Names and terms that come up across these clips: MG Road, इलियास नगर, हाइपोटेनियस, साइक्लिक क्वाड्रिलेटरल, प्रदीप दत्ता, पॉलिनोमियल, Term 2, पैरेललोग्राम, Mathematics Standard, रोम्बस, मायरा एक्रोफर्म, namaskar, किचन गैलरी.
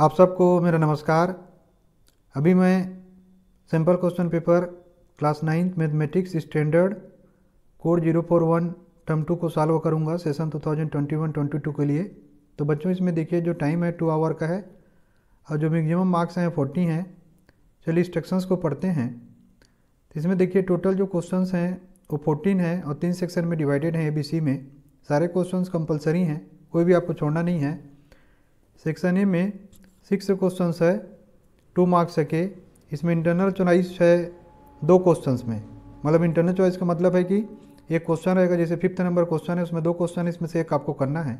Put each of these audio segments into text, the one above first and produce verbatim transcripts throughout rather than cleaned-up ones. आप सबको मेरा नमस्कार। अभी मैं sample question paper class ninth mathematics standard code zero four one term two को सॉल्व करूंगा session two thousand twenty one twenty two के लिए। तो बच्चों इसमें देखिए जो टाइम है टू आवर का है और जो मैक्सिमम मार्क्स हैं फोर्टी हैं। चलिए इंस्ट्रक्शंस को पढ़ते हैं। तो इसमें देखिए टोटल जो क्वेश्चंस हैं वो फोर्टीन हैं और तीन सेक्शन में डिवाइडेड हैं ए बी सी में। सारे क्वेश्चंस कंपलसरी हैं, कोई भी आपको छोड़ना नहीं है। सेक्शन ए में सिक्स क्वेश्चंस है, टू मार्क्स के। इसमें इंटरनल चॉइस है दो क्वेश्चंस में, मतलब इंटरनल चॉइस का मतलब है कि एक क्वेश्चन रहेगा, जैसे फिफ्थ नंबर क्वेश्चन है उसमें दो क्वेश्चन है, इसमें से एक आपको करना है।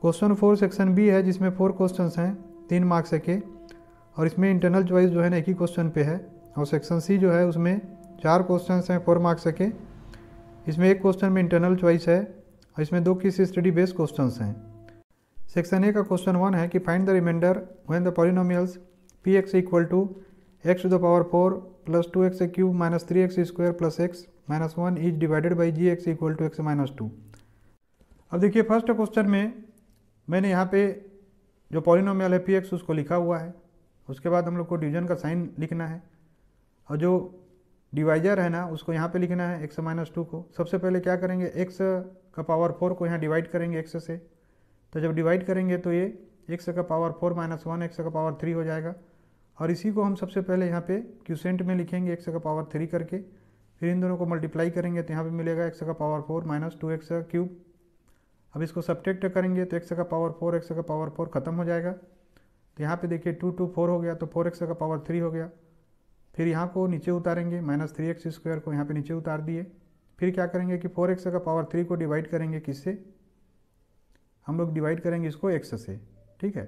क्वेश्चन फोर सेक्शन बी है जिसमें फोर क्वेश्चंस हैं, तीन मार्क्स के, और इसमें इंटरनल चॉइस जो है ना एक ही क्वेश्चन पे है। और सेक्शन सी जो है उसमें चार क्वेश्चन हैं, फोर मार्क्स के। इसमें एक क्वेश्चन में इंटरनल चॉइस है और इसमें दो केस स्टडी बेस्ड क्वेश्चन हैं। सेक्शन ए का क्वेश्चन वन है कि find the remainder when the polynomials p x equal to x to the power four plus two x cube minus three x square plus x minus one is divided by g x equal to x minus two. अब देखिए first question में मैंने यहाँ पे जो पॉलिनोमियल है P x उसको लिखा हुआ है। उसके बाद हम लोग को डिवीजन का साइन लिखना है और जो डिवाइजर है ना उसको यहाँ पर लिखना है एक्स माइनस टू को। सबसे पहले क्या करेंगे, एक्स का पावर फोर को यहाँ डिवाइड करेंगे एक्स से। तो जब डिवाइड करेंगे तो ये एक्स का power four minus one x का पावर थ्री हो जाएगा। और इसी को हम सबसे पहले यहाँ पे क्यूसेंट में लिखेंगे एक्स का पावर थ्री करके, फिर इन दोनों को मल्टीप्लाई करेंगे तो यहाँ पे मिलेगा एक्स का power four minus two x cube. अब इसको सब्ट्रैक्ट करेंगे तो एक्स का पावर फोर एक्स का पावर फोर खत्म हो जाएगा। तो यहाँ पर देखिए टू टू फोर हो गया तो फोर एक्स का पावर थ्री हो गया। फिर यहाँ को नीचे उतारेंगे, माइनस थ्री एक्स स्क्वायर को यहाँ पर नीचे उतार दिए। फिर क्या करेंगे कि फोर एक्स का पावर थ्री को डिवाइड करेंगे, किससे हम लोग डिवाइड करेंगे इसको एक्स से, ठीक है।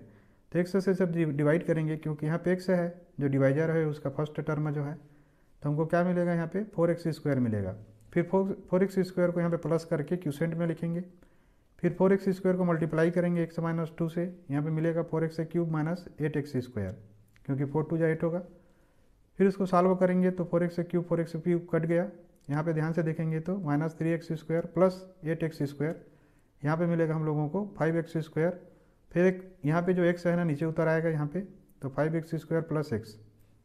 तो एक्स से सब डिवाइड करेंगे क्योंकि यहाँ पे एक्स है जो डिवाइजर है उसका फर्स्ट टर्म जो है। तो हमको क्या मिलेगा यहाँ पे फोर एक्स स्क्वायर मिलेगा। फिर फोर फोर एक्स स्क्वायर को यहाँ पे प्लस करके क्यूसेंट में लिखेंगे, फिर फोर एक्स स्क्वायर को मल्टीप्लाई करेंगे एक्स माइनस टू से, यहाँ पर मिलेगा four x cube minus eight x square, क्योंकि फोर टू या एट होगा। फिर इसको सॉल्व करेंगे तो four x cube four x cube cut गया। यहाँ पर ध्यान से देखेंगे तो minus three x square plus eight x square, यहाँ पे मिलेगा हम लोगों को फाइव एक्स स्क्वायर। फिर एक यहाँ पे जो एक्स है ना नीचे उतर आएगा यहाँ पे, तो five x square plus x.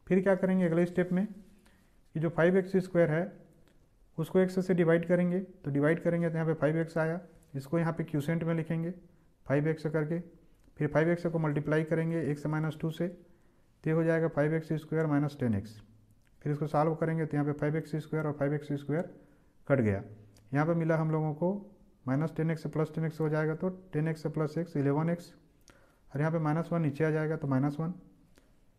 फिर क्या करेंगे अगले स्टेप में कि जो फाइव एक्स स्क्वायर है उसको एक्स से डिवाइड करेंगे, तो डिवाइड करेंगे तो यहाँ पे फाइव एक्स आया। इसको यहाँ पे क्यूसेंट में लिखेंगे फाइव एक्स करके, फिर फाइव एक्स को मल्टीप्लाई करेंगे एक्स माइनस टू से, तो हो जाएगा five x square minus ten x. फिर इसको सॉल्व करेंगे तो यहाँ पे फाइव एक्स स्क्वायर और फाइव एक्स स्क्वायर कट गया। यहाँ पर मिला हम लोगों को minus ten x plus ten x हो जाएगा, तो ten x plus x eleven x, और यहाँ पे माइनस वन नीचे आ जाएगा तो माइनस वन।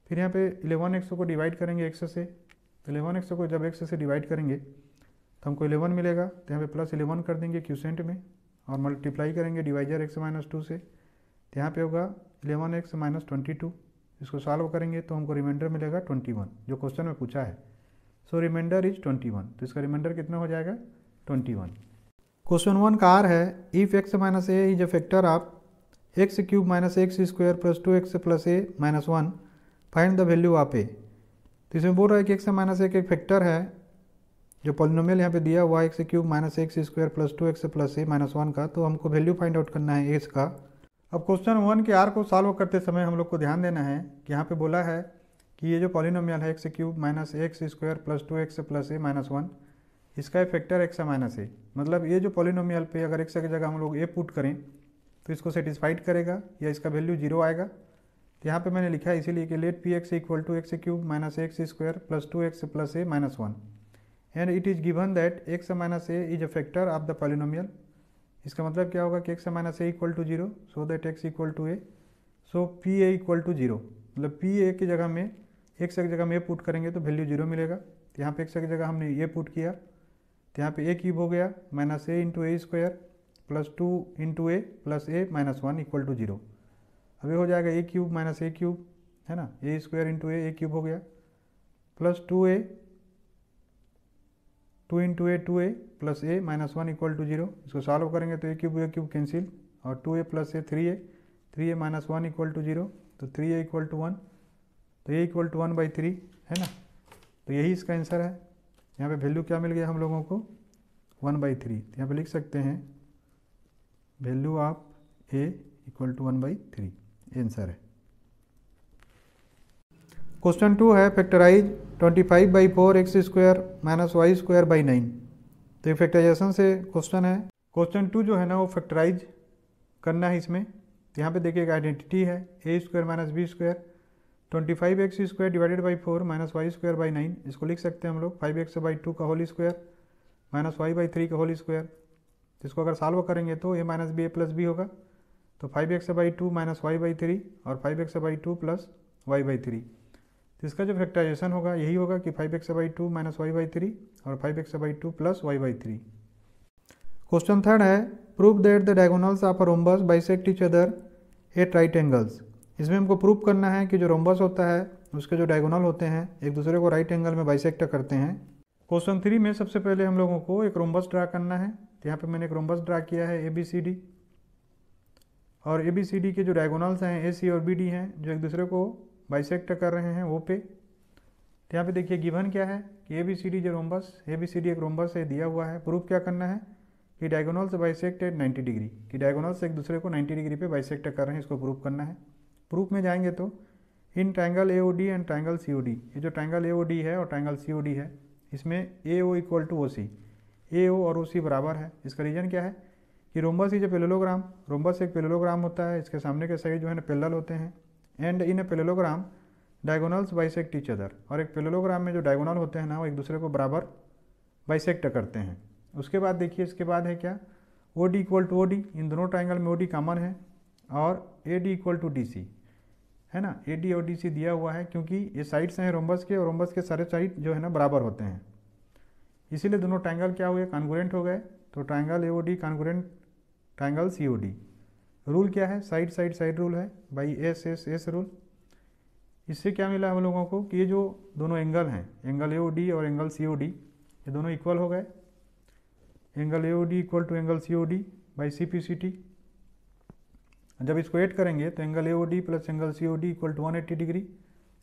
फिर यहाँ पे इलेवन एक्स को डिवाइड करेंगे एक्स से, इलेवन एक्स को जब एक्स से डिवाइड करेंगे तो हमको इलेवन मिलेगा, तो यहाँ पे प्लस इलेवन कर देंगे क्यूसेंट में और मल्टीप्लाई करेंगे डिवाइजर एक्स माइनस टू से, तो यहाँ पर होगा eleven x minus twenty two. इसको सॉल्व करेंगे तो हमको रिमाइंडर मिलेगा ट्वेंटी वन, जो क्वेश्चन में पूछा है। So remainder is twenty one, तो इसका रिमाइंडर कितना हो जाएगा ट्वेंटी वन। क्वेश्चन वन का आर है if x minus a is a factor of x cube minus x square plus two x plus a minus one find the value of a. तो इसमें बोल रहा है कि एक्स माइनस एक factor है जो पॉलिनोमियल यहाँ पे दिया हुआ है x cube minus x square plus two x plus a minus one का, तो हमको वैल्यू फाइंड आउट करना है एक्स का। अब क्वेश्चन वन के आर को सॉल्व करते समय हम लोग को ध्यान देना है कि यहाँ पर बोला है कि ये जो पॉलिनोमियल है x cube minus x square plus two x plus a minus one, इसका फैक्टर एक्स माइनस ए, मतलब ये जो पॉलिनोमियल पे अगर एक्स की जगह हम लोग ए पुट करें तो इसको सेटिस्फाइड करेगा या इसका वैल्यू जीरो आएगा। तो यहाँ पे मैंने लिखा है इसीलिए कि let P x equal to x cube minus x square plus two x plus a minus one and it is given that x minus a is a factor of the पॉलिनोमियल। इसका मतलब क्या होगा कि x minus a equal to zero so that x equal to a, so p a equal to zero, मतलब p a की जगह में x की जगह में ए पुट करेंगे तो वैल्यू जीरो मिलेगा। तो यहाँ पर एक्स की जगह हमने ए पुट किया तो यहाँ पे ए क्यूब हो गया minus a into a square plus two into a plus a minus one equal to zero. अब ये हो जाएगा a cube minus a cube, है ना, a square into a a cube हो गया plus two a two into a two a plus a minus one equal to zero. इसको solve करेंगे तो a cube a cube cancel और two a plus a three A three a minus one equal to zero, तो three a equal to one, तो ए equal to one by three, है ना। तो यही इसका आंसर है। यहाँ पे वैल्यू क्या मिल गया हम लोगों को वन बाई थ्री। तो यहाँ पर लिख सकते हैं value of a equal to one by three, answer है। क्वेश्चन टू है factorise twenty five by four x square minus y square by nine. तो ये फैक्टराइजेशन से क्वेश्चन है। क्वेश्चन टू जो है ना वो फैक्टराइज करना है इसमें। तो यहाँ पे देखिए एक आइडेंटिटी है a square minus b square twenty five x square divided by four minus y square by nine. इसको लिख सकते हैं हम लोग फाइव एक्स बाई टू का whole square minus y by three का होल स्क्वायर। तो इसको अगर सॉल्व करेंगे तो a minus b a plus b होगा। तो five x by two minus y by three और five x by two plus y by three. तो इसका जो फैक्टराइजेशन होगा यही होगा कि five x by two minus y by three और five x by two plus y by three. Question third है prove that the diagonals of a रोम्बस bisect each other at right angles. इसमें हमको prove करना है कि जो रोम्बस होता है उसके जो डायगोनल होते हैं एक दूसरे को राइट एंगल में बाइसेक्ट करते हैं। क्वेश्चन थ्री में सबसे पहले हम लोगों को एक रोम्बस ड्रा करना है। यहाँ पे मैंने एक रोम्बस ड्रा किया है ए बी सी डी, और ए बी सी डी के जो डायगोनल्स हैं ए सी और बी डी हैं जो एक दूसरे को बाइसेक्ट कर रहे हैं वो पे। तो यहाँ पे देखिए गिवन क्या है कि ए बी सी डी जो रोम्बस A B C D एक रोम्बस है दिया हुआ है। प्रूफ क्या करना है कि diagonals bisect at ninety degree, कि डायगोनल्स एक दूसरे को नाइन्टी डिग्री पे बाइसेक्ट कर रहे हैं, इसको प्रूफ करना है। प्रूफ में जाएंगे तो in triangle A O D and triangle C O D, ये जो ट्रायंगल ए ओ डी है और ट्रायंगल सी ओ डी है इसमें ए ओ इक्वल टू ओ सी, ए ओ और ओ सी बराबर है। इसका रीज़न क्या है कि रोम्बस is a पैरेललोग्राम, रोम्बस एक पैरेललोग्राम होता है, इसके सामने के साइड जो है ना पैरेलल होते हैं। And in a पैरेललोग्राम diagonals bisect each other, और एक पैरेललोग्राम में जो डायगोनल होते हैं ना वो एक दूसरे को बराबर बाइसेक्ट करते हैं। उसके बाद देखिए इसके बाद है क्या O D equal to O D, इन दोनों ट्राइंगल में ओ डी कॉमन है, और A D equal to D C है ना, ए डी और डी सी दिया हुआ है क्योंकि ये साइड्स हैं रोम्बस के और रोम्बस के सारे साइड जो है ना बराबर होते हैं, इसीलिए दोनों ट्राइंगल क्या हुए कॉन्ग्रुएंट हो गए। तो triangle A O D congruent triangle C O D. Rule क्या है साइड साइड साइड रूल है by S S S rule. इससे क्या मिला हम लोगों को कि ये जो दोनों एंगल हैं एंगल ए ओ डी और एंगल सी ओ डी ये दोनों इक्वल हो गए, angle A O D equal to angle C O D by C P C T. जब इसको ऐड करेंगे तो angle A O D plus angle C O D equal to one eighty degree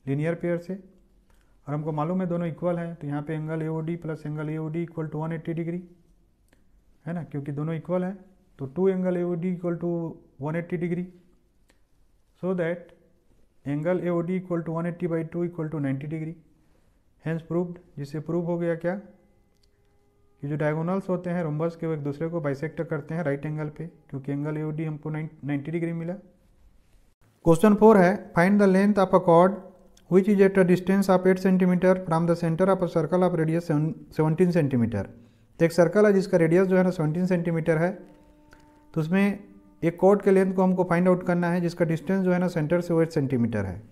linear pair से, और हमको मालूम है दोनों इक्वल हैं। तो यहाँ पे angle A O D plus angle A O D equal to one eighty degree है ना, क्योंकि दोनों इक्वल है। तो two angle A O D equal to one eighty degree, so that angle A O D equal to one eighty by two equal to ninety degree. Hence proved, जिससे prove हो गया क्या कि जो डायगोनल्स होते हैं रोम्बस के वो एक दूसरे को बाइसेक्ट करते हैं राइट एंगल पे, क्योंकि एंगल ए ओ डी हमको नाइन्टी डिग्री मिला। क्वेश्चन फोर है find the length of a chord which is at a distance of eight centimetre from the centre of a circle of radius seventeen centimetre. तो एक सर्कल है जिसका रेडियस जो है ना सेवनटीन सेंटीमीटर है, तो उसमें एक कॉर्ड के लेंथ को हमको फाइंड आउट करना है जिसका डिस्टेंस जो है ना सेंटर से वो एट सेंटीमीटर है।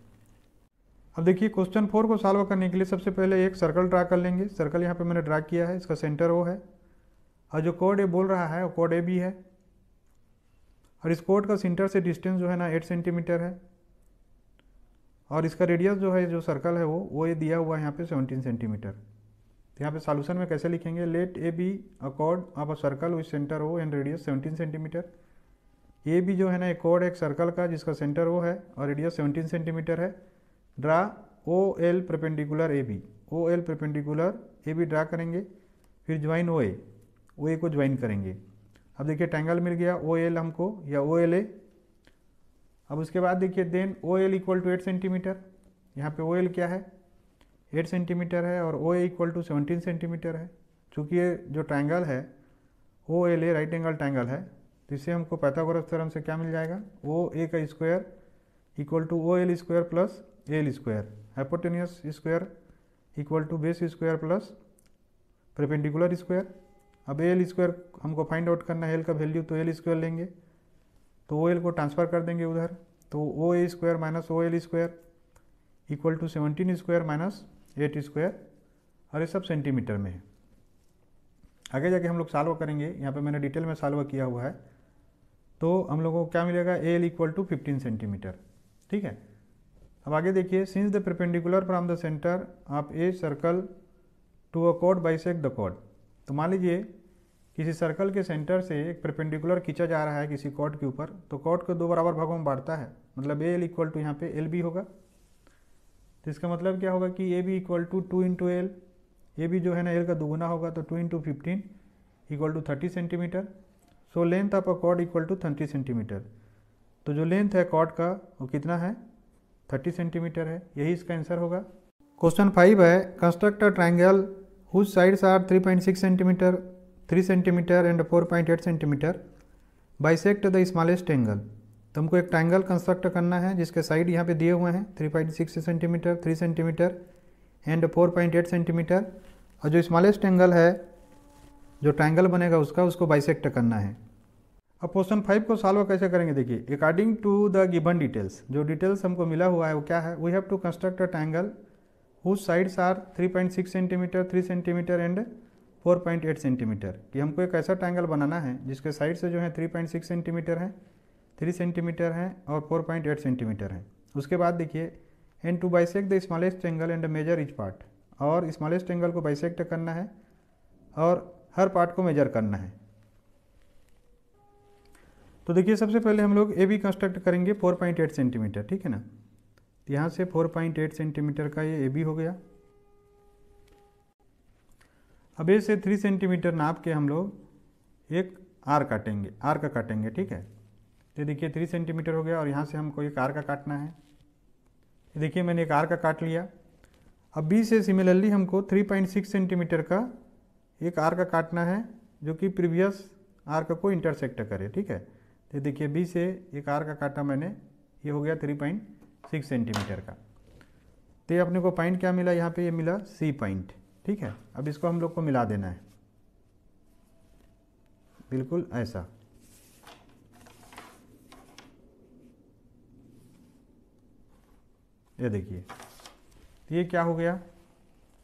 अब देखिए क्वेश्चन फोर को सॉल्व करने के लिए सबसे पहले एक सर्कल ड्रा कर लेंगे। सर्कल यहाँ पे मैंने ड्रा किया है, इसका सेंटर वो है, और जो कोड ए बोल रहा है वो कोड ए बी है, और इस कोड का सेंटर से डिस्टेंस जो है ना एट सेंटीमीटर है, और इसका रेडियस जो है जो सर्कल है वो वो ये दिया हुआ है यहाँ पे सेवनटीन सेंटीमीटर। तो यहाँ पे सॉल्यूशन में कैसे लिखेंगे, लेट ए बी अ कोड of a circle with centre O and radius seventeen centimetre. A B जो है ना एक कोड एक सर्कल का जिसका सेंटर ओ है और रेडियस सेवनटीन सेंटीमीटर है। Draw O L perpendicular A B, O L perpendicular A B draw करेंगे, फिर ज्वाइन ओ ए, ओ ए को ज्वाइन करेंगे। अब देखिए ट्रायंगल मिल गया ओ एल हमको या ओ एल ए। अब उसके बाद देखिए then O L equal to eight centimetre, यहाँ पे ओ एल क्या है एट सेंटीमीटर है और O A equal to seventeen centimetre है। चूँकि ये जो ट्रायंगल है O L A right angle triangle है, तो इससे हमको पाइथागोरस थ्योरम से क्या मिल जाएगा ओ ए का square equal to O L square plus L square, हाइपोटेनियस square equal to base square plus perpendicular square. अब एल स्क्वायर हमको फाइंड आउट करना है, एल का वैल्यू तो एल स्क्वायर लेंगे, तो ओ एल को ट्रांसफ़र कर देंगे उधर, तो O A square minus O L square equal to seventeen square minus eight square, और ये सब सेंटीमीटर में है। आगे जाके हम लोग सॉल्व करेंगे, यहाँ पे मैंने डिटेल में सॉल्व किया हुआ है। तो हम लोगों को क्या मिलेगा L equal to fifteen centimetre, ठीक है। अब आगे देखिए since the perpendicular from the centre of a circle to a code bisect the code. तो मान लीजिए किसी सर्कल के सेंटर से एक परपेंडिकुलर खींचा जा रहा है किसी कोड के ऊपर, तो कोड को दो बराबर भागों में बांटता है, मतलब ए एल इक्वल टू यहाँ पे एल बी होगा। तो इसका मतलब क्या होगा कि A B equal to two into L, A B जो है ना एल का दोगुना होगा, तो two into fifteen equal to thirty centimetre. So length of a कोड इक्वल टू थर्टी सेंटीमीटर। तो जो लेंथ है कॉर्ड का वो कितना है, थर्टी सेंटीमीटर है। यही इसका आंसर होगा। क्वेश्चन फाइव है, construct a triangle whose sides are three point six centimetre, three centimetre and four point eight centimetre, bisect the smallest angle. तो हमको एक ट्रायंगल कंस्ट्रक्ट करना है जिसके साइड यहाँ पे दिए हुए हैं three point six centimetre, three centimetre and four point eight centimetre, और जो स्मॉलेस्ट एंगल है जो ट्रायंगल बनेगा उसका, उसको बाइसेक्ट करना है। अब क्वेश्चन फाइव को सॉल्व कैसे करेंगे, देखिए, according to the given details, जो डिटेल्स हमको मिला हुआ है वो क्या है, we have to construct a triangle whose sides are three point six centimetre, three centimetre and four point eight centimetre. कि हमको एक ऐसा ट्रायंगल बनाना है जिसके साइड से जो है थ्री पॉइंट सिक्स सेंटीमीटर है, थ्री सेंटीमीटर है और फोर पॉइंट एट सेंटीमीटर है। उसके बाद देखिए, and to bisect the smallest angle and measure each part, और स्मॉलेस्ट एंगल को बाइसेक्ट करना है और हर पार्ट को मेजर करना है। तो देखिए, सबसे पहले हम लोग ए बी कंस्ट्रक्ट करेंगे फोर पॉइंट एट सेंटीमीटर, ठीक है ना। यहाँ से फोर पॉइंट एट सेंटीमीटर का ये ए बी हो गया। अब ए से थ्री सेंटीमीटर नाप के हम लोग एक आर काटेंगे, आर का काटेंगे, ठीक है। तो देखिए थ्री सेंटीमीटर हो गया और यहाँ से हमको एक आर का काटना है। देखिए मैंने एक आर का काट लिया। अब बी से सिमिलरली हमको थ्री पॉइंट सिक्स सेंटीमीटर का एक आर का काटना है जो कि प्रीवियस आर का को इंटरसेक्ट करे, ठीक है। तो देखिए बी से एक आर का काटा मैंने, ये हो गया थ्री पॉइंट सिक्स सेंटीमीटर का। तो अपने को पॉइंट क्या मिला यहाँ पे, ये मिला सी पॉइंट, ठीक है। अब इसको हम लोग को मिला देना है बिल्कुल ऐसा। ये देखिए ये क्या हो गया,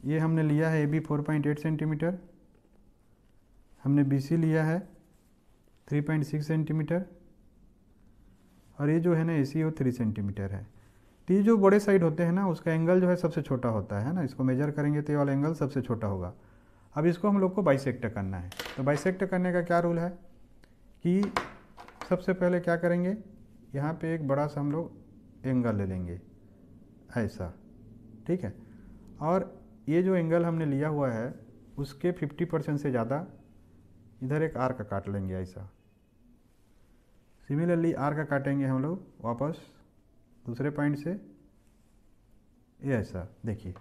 ये हमने लिया है A B four point eight centimetre, हमने बी सी लिया है थ्री पॉइंट सिक्स सेंटीमीटर, और ये जो है ना ए सी वो थ्री सेंटीमीटर है। तो ये जो बड़े साइड होते हैं ना उसका एंगल जो है सबसे छोटा होता है ना, इसको मेजर करेंगे तो ये वाला एंगल सबसे छोटा होगा। अब इसको हम लोग को बाइसेक्ट करना है। तो बाइसेक्ट करने का क्या रूल है कि सबसे पहले क्या करेंगे, यहाँ पे एक बड़ा सा हम लोग एंगल ले लेंगे ऐसा, ठीक है। और ये जो एंगल हमने लिया हुआ है उसके फिफ्टी परसेंट से ज़्यादा इधर एक आर का काट लेंगे ऐसा। सिमिलरली आर का काटेंगे हम लोग वापस दूसरे पॉइंट से, ये ऐसा। देखिए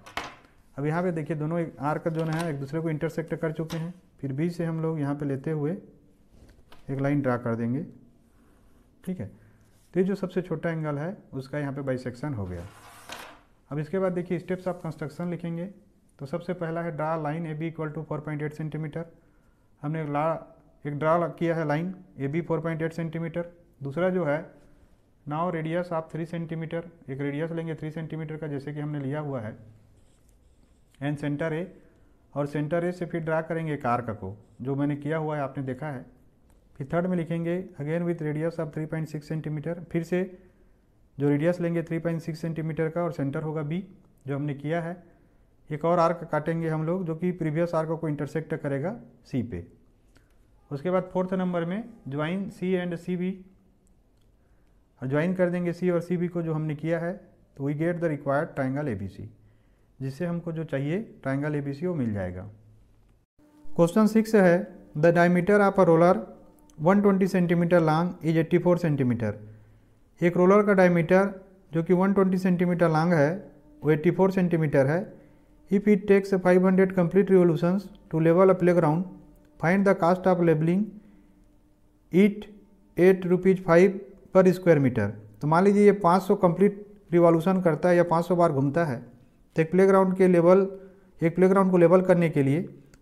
अब यहाँ पे देखिए दोनों एक आर का जो है एक दूसरे को इंटरसेक्ट कर चुके हैं। फिर बी से हम लोग यहाँ पे लेते हुए एक लाइन ड्रा कर देंगे, ठीक है। तो ये जो सबसे छोटा एंगल है उसका यहाँ पे बाइसेक्शन हो गया। अब इसके बाद देखिए स्टेप्स ऑफ कंस्ट्रक्शन लिखेंगे। तो सबसे पहला है draw line A B equal to four point eight centimetre, हमने ला एक ड्रा किया है line A B four point eight centimetre. दूसरा जो है now radius of three centimetre, एक रेडियस लेंगे थ्री सेंटीमीटर का जैसे कि हमने लिया हुआ है, एंड सेंटर ए, और सेंटर ए से फिर ड्रा करेंगे एक आर्क को जो मैंने किया हुआ है, आपने देखा है। फिर थर्ड में लिखेंगे again with radius of three point six centimetre, फिर से जो रेडियस लेंगे थ्री पॉइंट सिक्स सेंटीमीटर का और सेंटर होगा बी जो हमने किया है। एक और आर्क काटेंगे हम लोग जो कि प्रीवियस आर्क को इंटरसेक्ट करेगा सी पे। उसके बाद फोर्थ नंबर में join C and C B, और ज्वाइन कर देंगे सी और सी बी को जो हमने किया है। तो we get the required triangle A B C, जिससे हमको जो चाहिए ट्रायंगल ए बी सी वो मिल जाएगा। क्वेश्चन सिक्स है the diameter of a roller one twenty centimetre long is eighty four centimetre. एक रोलर का डायमीटर जो कि वन ट्वेंटी सेंटीमीटर लॉन्ग है वो एट्टी फोर सेंटीमीटर है। If it takes five hundred complete revolutions to level a playground, find the cost of levelling it at rupees five per square metre. तो मान लीजिए ये five hundred complete revolution करता है या पाँच सौ बार घूमता है। तो एक प्ले ग्राउंड के लेवल एक प्ले ग्राउंड को लेवल करने के लिए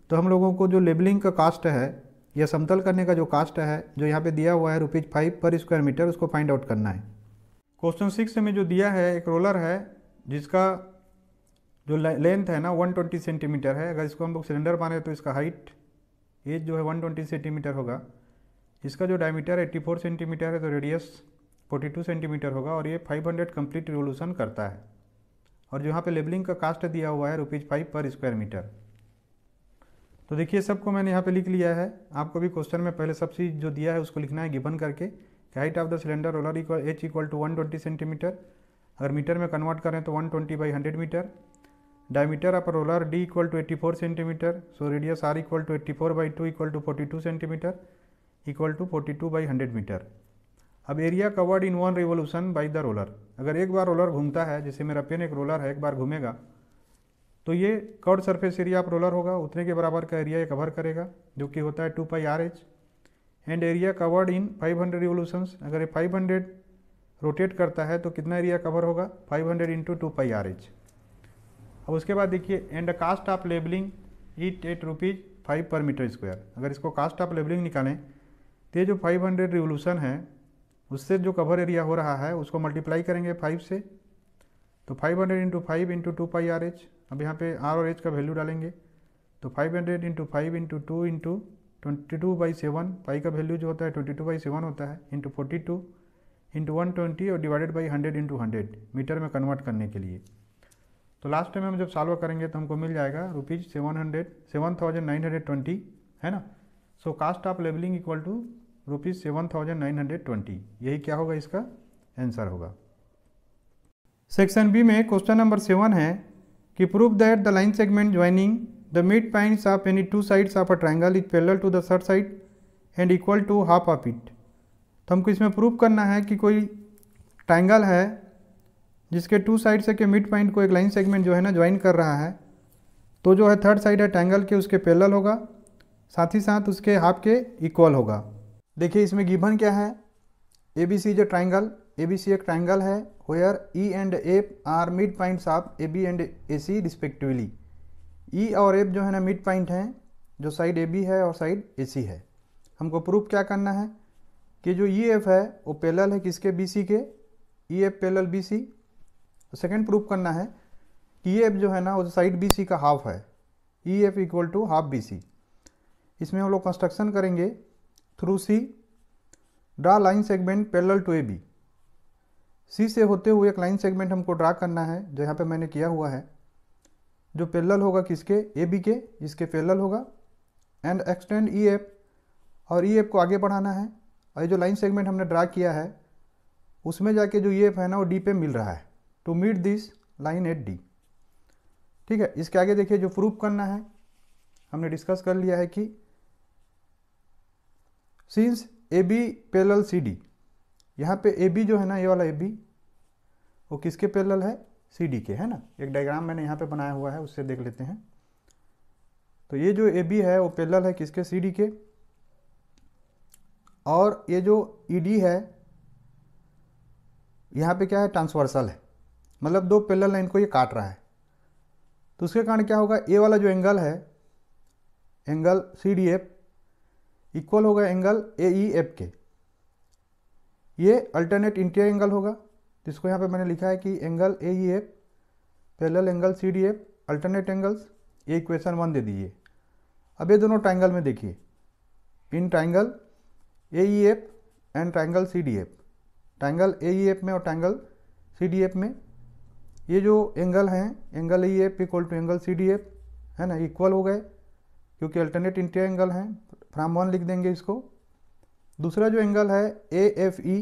तो हम लोगों को जो लेबलिंग का कास्ट है या समतल करने का जो कास्ट है जो यहाँ पे दिया हुआ है rupees five per square metre, उसको फाइंड आउट करना है। क्वेश्चन सिक्स में जो दिया है एक रोलर है जिसका जो लेंथ है ना वन ट्वेंटी सेंटीमीटर है। अगर इसको हम लोग सिलेंडर माने तो इसका हाइट एज जो है वन ट्वेंटी सेंटीमीटर होगा। इसका जो डायमीटर एट्टी फोर सेंटीमीटर है तो रेडियस फोर्टी टू सेंटीमीटर होगा, और ये फाइव हंड्रेड कंप्लीट रिवोल्यूशन करता है। और जो यहाँ पे लेबलिंग का कास्ट दिया हुआ है rupees five per square metre. तो देखिए सबको मैंने यहाँ पे लिख लिया है, आपको भी क्वेश्चन में पहले सब चीज़ जो दिया है उसको लिखना है गिवन करके। Height of the cylinder roller equal H equal to one twenty centimetre, अगर मीटर में कन्वर्ट करें तो one twenty by hundred metre. Diameter of roller D equal to eighty four centimetre, so radius are equal to eighty four by two equal to forty two centimetre equal to forty two by hundred metre. अब area covered in one revolution by the roller, अगर एक बार roller घूमता है, जैसे मेरा pen एक roller है, एक बार घूमेगा तो ये कर्व्ड सरफेस एरिया आप रोलर होगा उतने के बराबर का एरिया ये कवर करेगा, जो कि होता है two pi R H. And area covered in five hundred revolutions, अगर ये फाइव हंड्रेड रोटेट करता है तो कितना एरिया कवर होगा, five hundred into two pi R H. अब उसके बाद देखिए and cost of levelling it at rupees five per metre square, अगर इसको कास्ट ऑफ लेबलिंग निकालें तो जो फाइव हंड्रेड रिवोल्यूशन है उससे जो कवर एरिया हो रहा है उसको मल्टीप्लाई करेंगे फाइव से, तो five hundred into five into two pi R H. अब यहाँ पे आर और एच का वैल्यू डालेंगे तो five hundred into five into two into twenty two by seven, pi का वैल्यू जो होता है ट्वेंटी टू बाई सेवन होता है, into forty two into one twenty और divided by hundred into hundred metre में कन्वर्ट करने के लिए। तो लास्ट टाइम हम जब सॉल्व करेंगे तो हमको मिल जाएगा rupees seven hundred seven thousand nine hundred twenty, है ना। So cost of levelling equal to rupees seven thousand nine hundred twenty, यही क्या होगा, इसका आंसर होगा। सेक्शन बी में क्वेश्चन नंबर सेवन है कि prove that the line segment joining the mid points of any two sides of a triangle is parallel to the third side and equal to half of it. तो हमको इसमें prove करना है कि कोई triangle है जिसके टू साइड से के मिड पॉइंट को एक लाइन सेगमेंट जो है ना ज्वाइन कर रहा है, तो जो है थर्ड साइड है ट्राइंगल के उसके पैरेलल होगा, साथ ही साथ उसके हाफ के इक्वल होगा। देखिए इसमें गिवन क्या है, A B C is a triangle, A B C एक ट्राइंगल है where E and F are mid points of A B and A C respectively. E और एफ जो है ना मिड पॉइंट हैं जो साइड ए बी है और साइड ए सी है। हमको प्रूफ क्या करना है कि जो ई एफ है वो पैरेलल है किसके, बी सी के, E F parallel B C. Second proof करना है कि ई एफ जो है ना वो साइड बी सी का हाफ है, E F equal to half B C. इसमें हम लोग कंस्ट्रक्शन करेंगे through C draw line segment parallel to A B. C से होते हुए एक लाइन सेगमेंट हमको ड्रा करना है जो यहाँ पे मैंने किया हुआ है, जो पैरेलल होगा किसके, ए बी के, जिसके पैरेलल होगा। एंड एक्सटेंड ई एफ, और ई एफ को आगे बढ़ाना है, और ये जो लाइन सेगमेंट हमने ड्रा किया है उसमें जाके जो ई एफ है ना वो डी पे मिल रहा है, to meet this line at D. ठीक है, इसके आगे देखिए जो प्रूफ करना है हमने डिस्कस कर लिया है कि since A B parallel C D, यहाँ पे ए बी जो है ना ये वाला ए बी वो किसके पैरेलल है, सी डी के, है ना। एक डायग्राम मैंने यहाँ पे बनाया हुआ है उससे देख लेते हैं। तो ये जो ए बी है वो पैरेलल है किसके, सी डी के, और ये जो ई डी है यहाँ पे क्या है, ट्रांसवर्सल है, मतलब दो पैरेलल लाइन को ये काट रहा है। तो उसके कारण क्या होगा, ए वाला जो एंगल है, angle C D F equal होगा एंगल ए ई एफ के, ये अल्टरनेट इंटीरियर एंगल होगा। जिसको यहाँ पे मैंने लिखा है कि angle A E F parallel angle C D F alternate angles, ये इक्वेशन वन दे दीजिए। अब ये दोनों ट्राइंगल में देखिए, in triangle A E F and triangle C D F, triangle A E F में और ट्राइंगल सी डी एफ में ये जो एंगल हैं, angle A E F equal to angle C D F, है ना, इक्वल हो गए क्योंकि अल्टरनेट इंटीरियर एंगल हैं, फ्रॉम वन लिख देंगे इसको। दूसरा जो एंगल है ए एफ ई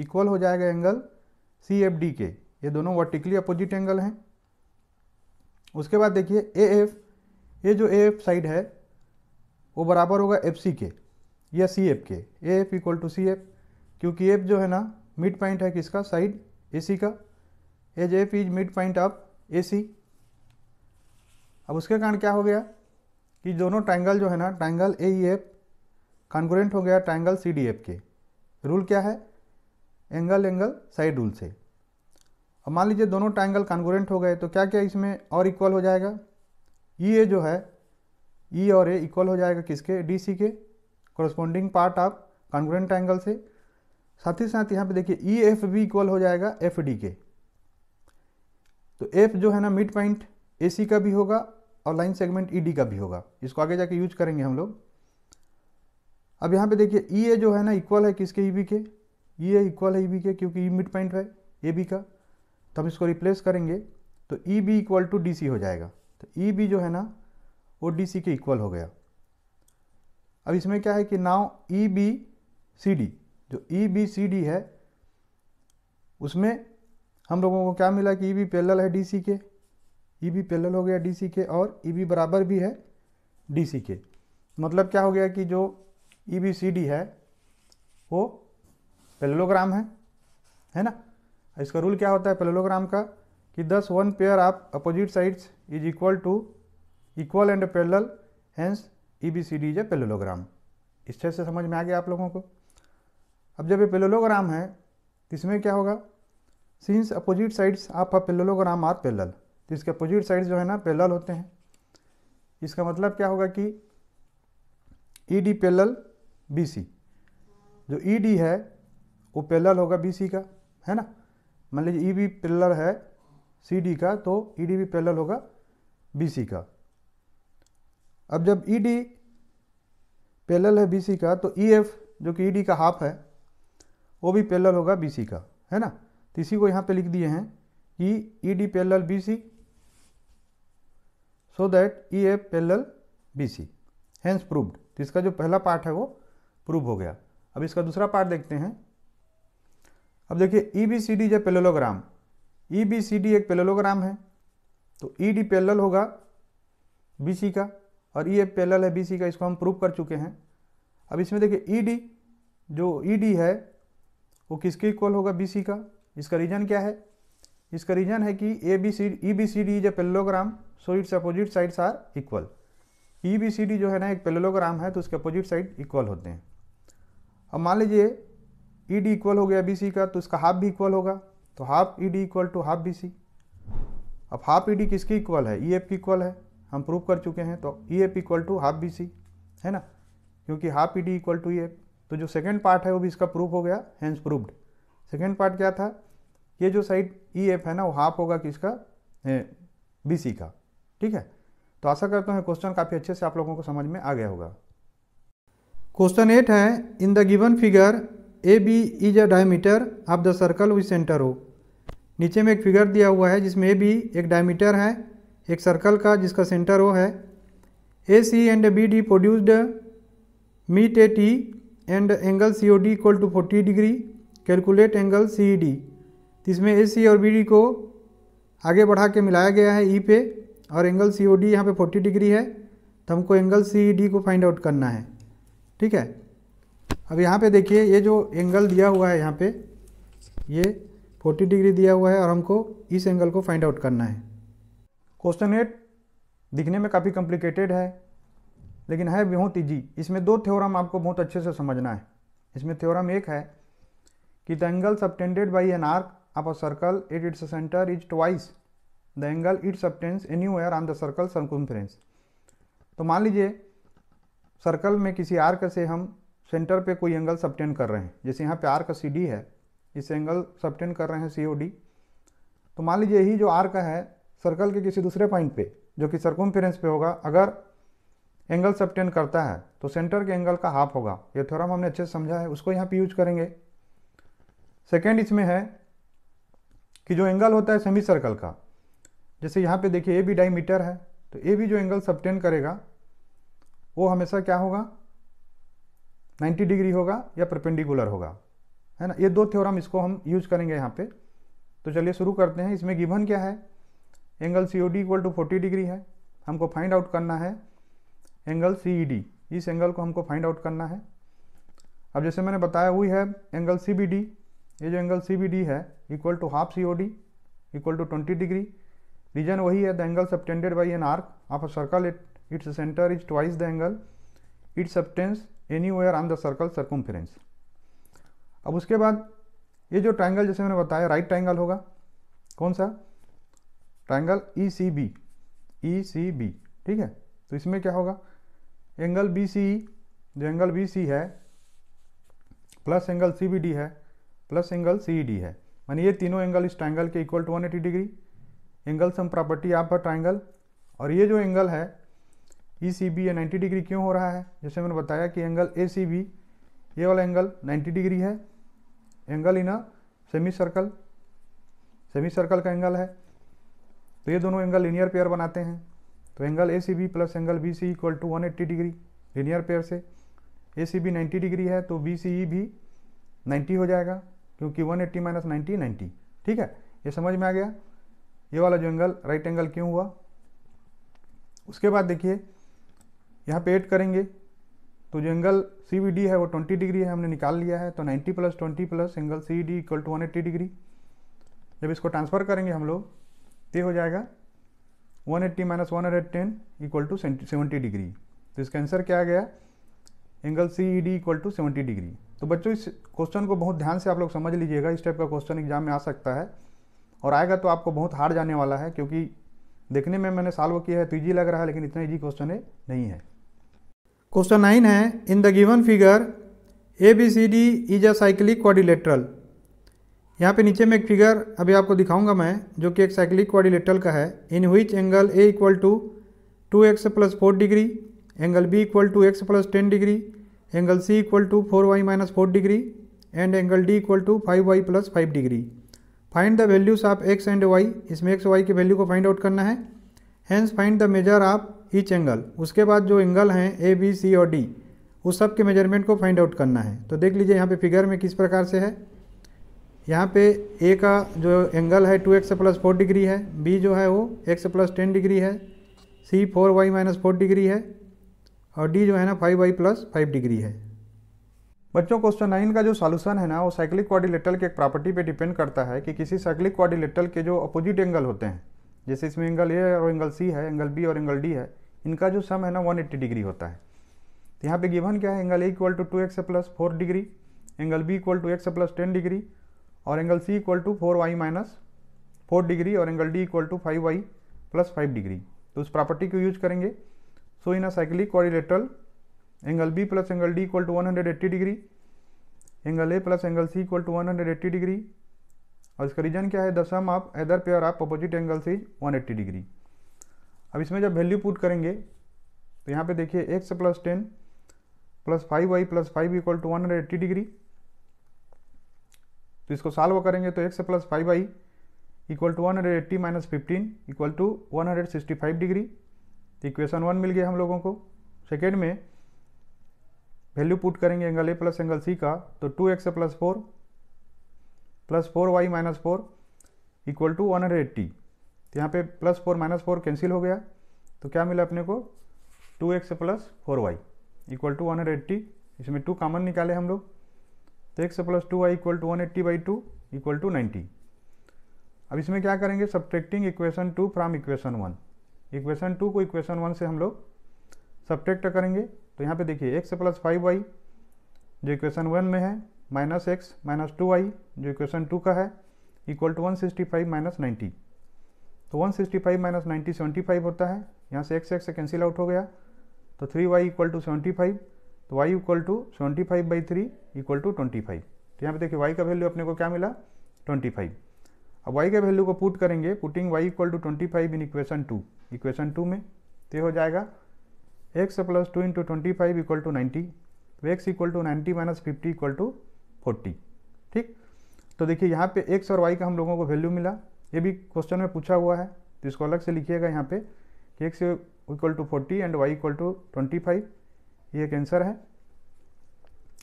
इक्वल हो जाएगा एंगल सी एफ डी के, ये दोनों वर्टिकली अपोजिट एंगल हैं। उसके बाद देखिए ए एफ, ये जो ए एफ साइड है वो बराबर होगा एफ सी के या सी एफ के, A F equal to C F, क्योंकि एफ जो है ना मिड पॉइंट है किसका, साइड ए सी का, as F is mid point of A C. अब उसके कारण क्या हो गया कि दोनों ट्राइंगल जो है ना, triangle A E F congruent हो गया ट्राइंगल सी डी एफ के। रूल क्या है, एंगल एंगल साइड रूल से। अब मान लीजिए दोनों ट्राइंगल कॉन्ग्रुएंट हो गए तो क्या क्या इसमें और इक्वल हो जाएगा, ई ए जो है, ई और ए इक्वल हो जाएगा किसके, डी सी के, corresponding part of congruent triangle से। साथ ही साथ यहाँ पे देखिए ई एफ भी इक्वल हो जाएगा एफ डी के, तो एफ जो है ना मिड पॉइंट ए सी का भी होगा और लाइन सेगमेंट ई डी का भी होगा, इसको आगे जाके यूज करेंगे हम लोग। अब यहाँ पे देखिए ई ए जो है ना इक्वल है किसके, ई बी के, ई ए इक्वल है ई बी के क्योंकि ई मिड पॉइंट है ए बी का, तो हम इसको रिप्लेस करेंगे तो E B equal to D C हो जाएगा। तो ई बी जो है ना वो डी सी के इक्वल हो गया। अब इसमें क्या है कि now E B C D, जो ई बी सी डी है उसमें हम लोगों को क्या मिला कि ई बी पैरेलल है डी सी के, ई बी पैरेलल हो गया डी सी के, और ई बी बराबर भी है डी सी के। मतलब क्या हो गया कि जो ई बी सी डी है वो पैरेललोग्राम है, है ना। इसका रूल क्या होता है पैरेललोग्राम का कि दस one pair of opposite sides is equal to equal and parallel, hence E B C D is a पैरेललोग्राम। इस तरह से समझ में आ गया आप लोगों को। अब जब ये पैरेललोग्राम है तो इसमें क्या होगा, since opposite sides of a पैरेललोग्राम are parallel, तो इसके अपोजिट साइड्स जो है ना पैरेलल होते हैं। इसका मतलब क्या होगा कि E D parallel B C, जो ई डी है वो पैरेलल होगा बी सी का, है ना। मान लीजिए ई बी पैरेलल है सी डी का, तो ई डी भी पैरेलल होगा बी सी का। अब जब ई डी पैरेलल है बी सी का, तो ई एफ जो कि ई डी का हाफ है वो भी पैरेलल होगा बी सी का, है ना। तो इसी को यहाँ पे लिख दिए हैं कि E D parallel B C so that E F parallel B C, hence proved. तो इसका जो पहला पार्ट है वो प्रूव हो गया। अब इसका दूसरा पार्ट देखते हैं। अब देखिए ई बी सी डी जो पैरेललोग्राम, E B C D एक पैरेललोग्राम है, तो ई डी पैरेलल होगा बी सी का और ई एफ पैरेलल है बी सी का, इसको हम प्रूव कर चुके हैं। अब इसमें देखिए ई डी, जो ई डी है वो किसके इक्वल होगा बी सी का। इसका रीजन क्या है, इसका रीजन है कि A B C E B C D is a पैरेललोग्राम so its opposite sides are equal. E B C D जो है ना एक पैरेललोग्राम है तो उसके अपोजिट साइड इक्वल होते हैं। अब मान लीजिए ई डी इक्वल हो गया बी सी का, तो इसका हाफ भी इक्वल होगा, तो half E D equal to half B C. अब हाफ ई डी किसकी इक्वल है, ई एफ की इक्वल है, हम प्रूव कर चुके हैं। तो E F equal to half B C, है ना, क्योंकि half E D equal to E F. तो जो सेकेंड पार्ट है वो भी इसका प्रूफ हो गया, हैंस प्रूव्ड। सेकेंड पार्ट क्या था, ये जो साइड ई एफ है ना वो हाफ होगा किसका, बी सी का, ठीक है। तो आशा करता हूँ क्वेश्चन काफ़ी अच्छे से आप लोगों को समझ में आ गया होगा। क्वेश्चन एट है, in the given figure A B is a diameter of the circle with centre O. नीचे में एक फिगर दिया हुआ है जिसमें ए बी एक डायमीटर है एक सर्कल का जिसका सेंटर ओ है। A C and B D produced meet A T and angle C O D equal to forty degree, calculate angle C E D. इसमें ए सी और बी डी को आगे बढ़ा के मिलाया गया है ई पे, और एंगल सी ओ डी यहाँ पर फोर्टी डिग्री है, तो हमको एंगल सी ई डी को फाइंड आउट करना है, ठीक है। अब यहाँ पे देखिए ये जो एंगल दिया हुआ है यहाँ पे ये फोर्टी डिग्री दिया हुआ है और हमको इस एंगल को फाइंड आउट करना है। क्वेश्चन एट दिखने में काफ़ी कॉम्प्लिकेटेड है लेकिन है बहुत इजी। इसमें दो थ्योरम आपको बहुत अच्छे से समझना है। इसमें थ्योरम एक है कि the angle subtended by an arc of a circle at its centre is twice the angle it subtends anywhere on the circle circumference. तो मान लीजिए सर्कल में किसी आर्क से हम सेंटर पे कोई एंगल सबटेंड कर रहे हैं, जैसे यहाँ पे आर्क सी डी है, इसे एंगल सबटेंड कर रहे हैं सी ओ डी। तो मान लीजिए यही जो आर्क है सर्कल के किसी दूसरे पॉइंट पे जो कि सर्कम्फ्रेंस पे होगा, अगर एंगल सबटेंड करता है तो सेंटर के एंगल का हाफ होगा। ये थ्योरम हमने अच्छे से समझा है, उसको यहाँ पे यूज करेंगे। सेकेंड इसमें है कि जो एंगल होता है सेमी सर्कल का, जैसे यहाँ पर देखिए ए बी डायमीटर है, तो ए बी जो एंगल सबटेंड करेगा वो हमेशा क्या होगा, नब्बे डिग्री होगा या परपेंडिकुलर होगा, है ना। ये दो थ्योरम इसको हम यूज करेंगे यहाँ पे। तो चलिए शुरू करते हैं। इसमें गिवन क्या है, angle C O D equal to forty degree है, हमको फाइंड आउट करना है एंगल सी ई डी, इस एंगल को हमको फाइंड आउट करना है। अब जैसे मैंने बताया हुई है एंगल सी बी डी, ये जो एंगल सी बी डी है equal to half C O D equal to twenty degree. Reason वही है, the angle subtended by an arc of a circle at its centre is twice the angle it subtends anywhere on the circle circumference. अब उसके बाद ये जो triangle जैसे मैंने बताया राइट ट्रायंगल होगा, कौन सा triangle E C B, E C B, ठीक है। तो इसमें क्या होगा, एंगल बी सी, जो एंगल बी सी है plus angle C B D है plus angle C E D है, मानी ये तीनों एंगल इस ट्रायंगल के equal to one eighty degree. Angle sum property आप पर ट्रायंगल, और ये जो एंगल है ई सी बी ये नाइन्टी डिग्री क्यों हो रहा है, जैसे मैंने बताया कि एंगल ए सी बी ये वाला एंगल नाइन्टी डिग्री है, angle in a semi circle, semi circle का एंगल है, तो ये दोनों एंगल लीनियर पेयर बनाते हैं। तो angle A C B plus angle B C equal to one eighty degree linear pair से। A C B ninety degree है तो बी सी ई भी नाइन्टी हो जाएगा, क्योंकि one eighty minus ninety ninety, ठीक है। ये समझ में आ गया ये वाला जो एंगल राइट एंगल क्यों हुआ। उसके बाद देखिए यहाँ पे ऐड करेंगे तो जो एंगल सी बी डी है वो ट्वेंटी डिग्री है, हमने निकाल लिया है। तो ninety plus twenty plus angle C D equal to one eighty degree. जब इसको ट्रांसफ़र करेंगे हम लोग तो ये हो जाएगा one eighty minus one hundred ten equal to seventy degree. तो इसका आंसर क्या आ गया, angle C E D equal to seventy degree. तो बच्चों इस क्वेश्चन को बहुत ध्यान से आप लोग समझ लीजिएगा, इस टाइप का क्वेश्चन एग्जाम में आ सकता है और आएगा तो आपको बहुत हार्ड जाने वाला है, क्योंकि देखने में मैंने सॉल्व किया है तो ईजी लग रहा है लेकिन इतना ईजी क्वेश्चन है नहीं है। क्वेश्चन नाइन है, in the given figure A B C D is a साइक्लिक क्वाड्रिलेटरल। यहाँ पे नीचे में एक फिगर अभी आपको दिखाऊंगा मैं, जो कि एक साइक्लिक क्वाड्रिलेटरल का है। In which angle A equal to two x plus four degree, angle B equal to x plus ten degree, angle C equal to four y minus four degree and angle D equal to five y plus five degree. Find the values of x and y, इसमें x y के value को find out करना है। Hence find the measure of each angle, उसके बाद जो angle हैं ए B सी और डी उस सब के मेजरमेंट को फाइंड आउट करना है। तो देख लीजिए यहाँ पे फिगर में किस प्रकार से है। यहाँ पे ए का जो एंगल है two x plus four degree है, बी जो है वो एक्स प्लस टेन डिग्री है, C four y minus four degree है और डी जो है ना five y plus five degree है। बच्चों क्वेश्चन नाइन का जो सॉल्यूशन है ना वो साइक्लिक क्वाड्रिलेटरल के एक प्रॉपर्टी पे डिपेंड करता है कि किसी साइक्लिक क्वाड्रिलेटरल के जो अपोजिट एंगल होते हैं, जैसे इसमें एंगल ए और एंगल सी है, एंगल बी और एंगल डी है, इनका जो सम है ना वन एट्टी डिग्री होता है। तो यहाँ पे गिवन क्या है, angle A equal to two x plus four degree, angle B equal to x plus ten degree और angle C equal to four y minus four degree और angle D equal to five y plus five degree. तो उस property को use करेंगे। So in a साइक्लिक क्वाड्रिलेटरल angle B plus angle D equal to one hundred eighty degree, angle A plus angle C equal to one hundred eighty degree और इसका reason क्या है, the sum of other pair of opposite angles is one eighty degree. अब इसमें जब value put करेंगे तो यहाँ पे देखिए x plus ten plus five y plus five equal to one hundred eighty degree. तो इसको सॉल्व करेंगे तो x plus five y equal to one hundred eighty minus fifteen equal to one hundred sixty five degree. तो equation one मिल गया हम लोगों को। सेकेंड में वैल्यू पुट करेंगे angle A plus angle C का, तो two x plus four plus four y minus four equal to one hundred eighty. तो यहाँ पे plus four minus four cancel हो गया तो क्या मिला अपने को, two x plus four y equal to one hundred eighty. इसमें टू कामन निकाले हम लोग तो x plus two y equal to one eighty by two equal to ninety. अब इसमें क्या करेंगे, subtracting equation two from equation one, equation two को इक्वेशन वन से हम लोग सब्ट्रैक्ट करेंगे। तो यहाँ पे देखिए एक्स प्लस फाइव वाई जो इक्वेशन वन में है minus x minus two y जो इक्वेशन टू का है equal to one sixty five minus ninety. तो one sixty five minus ninety seventy five होता है, यहाँ से एक्स एक्स से कैंसिल आउट हो गया तो three y equal to seventy five, तो y equal to seventy five by three equal to twenty five. तो यहाँ पे देखिए वाई का वैल्यू अपने को क्या मिला, ट्वेंटी फाइव। अब वाई के वैल्यू को पुट करेंगे, putting y equal to twenty five in equation two, equation two में तो हो जाएगा x plus two into twenty five equal to ninety, x equal to ninety minus fifty equal to forty. ठीक, तो देखिए यहाँ पे एक्स और वाई का हम लोगों को वैल्यू मिला, ये भी क्वेश्चन में पूछा हुआ है तो इसको अलग से लिखिएगा यहाँ पे कि x equal to forty and y equal to twenty five, ये एक आंसर है।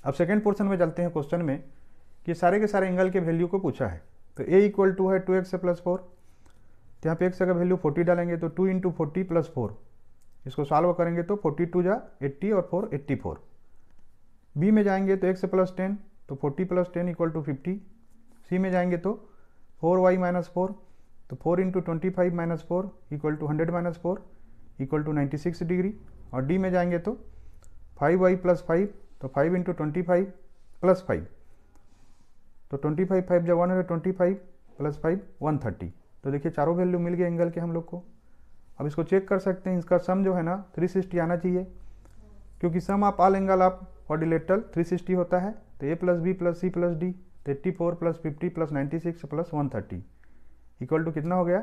अब सेकेंड पोर्सन में चलते हैं क्वेश्चन में कि सारे के सारे एंगल के वैल्यू को पूछा है। तो ए इक्वल टू है टू एक्स प्लस फोर, तो यहाँ पे एक्स का वैल्यू फोर्टी डालेंगे तो two into forty plus four, इसको सॉल्व करेंगे तो फोर्टी टू जा एट्टी और फोर एट्टी फोर। बी में जाएंगे तो एक्स प्लस टेन, तो forty plus ten equal to fifty. C में जाएंगे तो फोर वाई माइनस फोर, तो four into twenty five minus four equal to hundred minus four equal to ninety six degree. और D में जाएंगे तो five y plus five, तो five into twenty five plus five, तो twenty five five जब one hundred twenty five plus five one thirty. तो देखिए चारों वैल्यू मिल गए एंगल के हम लोग को। अब इसको चेक कर सकते हैं, इसका सम जो है ना थ्री सिक्सटी आना चाहिए क्योंकि sum of all angle of quadrilateral three sixty होता है। तो A plus B plus C plus D eighty four plus fifty plus ninety six plus one thirty equal to कितना हो गया,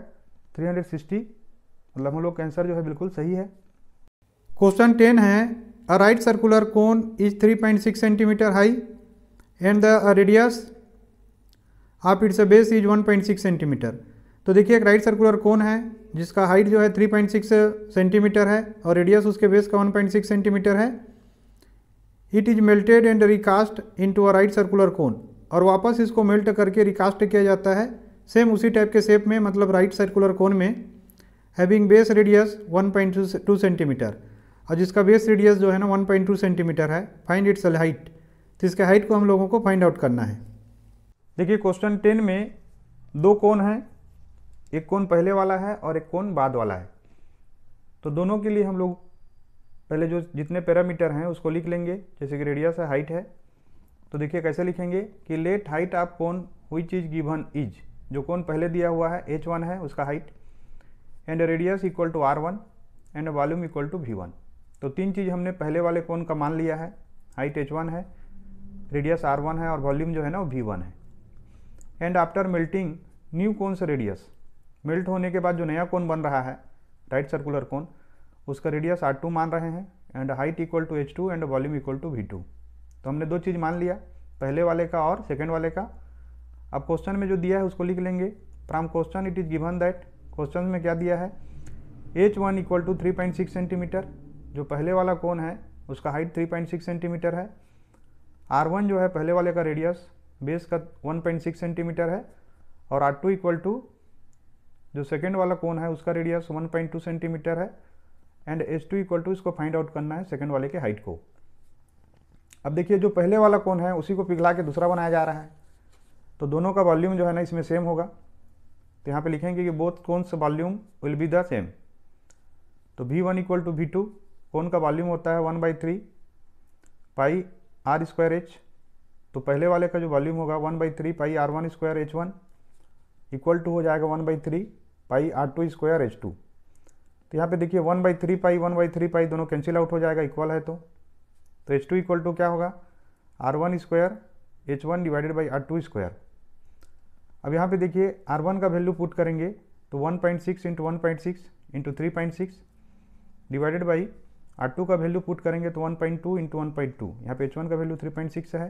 थ्री हंड्रेड सिक्सटी। मतलब हम लोग का आंसर जो है बिल्कुल सही है। क्वेश्चन टेन है, a right circular cone is three point six centimetre high and the radius of its base is one point six centimetre. तो देखिए एक राइट सर्कुलर कोन है जिसका हाइट जो है थ्री पॉइंट सिक्स सेंटीमीटर है और रेडियस उसके बेस का वन पॉइंट सिक्स सेंटीमीटर है। It is melted and recast into a right circular cone, और वापस इसको मेल्ट करके रिकास्ट किया जाता है सेम उसी टाइप के शेप में, मतलब राइट सर्कुलर कोन में, having base radius one point two centimetre. और जिसका बेस रेडियस जो है ना वन पॉइंट टू सेंटीमीटर है, फाइंड इट्स हाइट। तो इसके हाइट को हम लोगों को फाइंड आउट करना है। देखिए क्वेश्चन टेन में दो कोण हैं, एक कोण पहले वाला है और एक कोण बाद वाला है। तो दोनों के लिए हम लोग पहले जो जितने पैरामीटर हैं उसको लिख लेंगे, जैसे कि रेडियस है, हाइट है। तो देखिए कैसे लिखेंगे कि let height of cone which is given is, जो कोण पहले दिया हुआ है एच वन है उसका height, and radius equal to R one and volume equal to V one. तो तीन चीज़ हमने पहले वाले कोण का मान लिया है, हाइट एच वन है, रेडियस आर वन है और वॉल्यूम जो है ना वो वी वन है। And after melting new cons radius, melt होने के बाद जो नया कोण बन रहा है राइट सर्कुलर कोण, उसका रेडियस आर टू मान रहे हैं, and height equal to H two and volume equal to V two. तो हमने दो चीज़ मान लिया, पहले वाले का और सेकेंड वाले का। अब क्वेश्चन में जो दिया है उसको लिख लेंगे। From question it is given that, question में क्या दिया है, H one equal to three point six centimetre, जो पहले वाला कोण है उसका height three point six centimetre है, आर वन जो है पहले वाले का रेडियस बेस का वन पॉइंट सिक्स सेंटीमीटर है, और आर टू इक्वल टू जो सेकेंड वाला कोण है उसका radius one point two centimetre है, and H to equal to इसको फाइंड आउट करना है सेकेंड वाले के हाइट को। अब देखिए जो पहले वाला कोण है उसी को पिघला के दूसरा बनाया जा रहा है, तो दोनों का वॉल्यूम जो है ना इसमें सेम होगा। तो यहाँ पे लिखेंगे कि both cones volume will be the same. तो V one equal to V two, cone का वॉल्यूम होता है one by three pi are square H, तो पहले वाले का जो वॉल्यूम होगा one by three pi R one square H one equal to हो जाएगा one by three pi R two square H two. तो यहाँ पे देखिए one by three pi one by three पाई दोनों कैंसिल आउट हो जाएगा, इक्वल है तो तो एच टू इक्वल टू क्या होगा, R one square H one divided by R two square. अब यहाँ पे देखिए आर वन का वैल्यू पुट करेंगे तो one point six into one point six into three point six divided by R two का वैल्यू पुट करेंगे तो one point two into one point two, यहाँ पर एच वन का वैल्यू थ्री पॉइंट सिक्स है।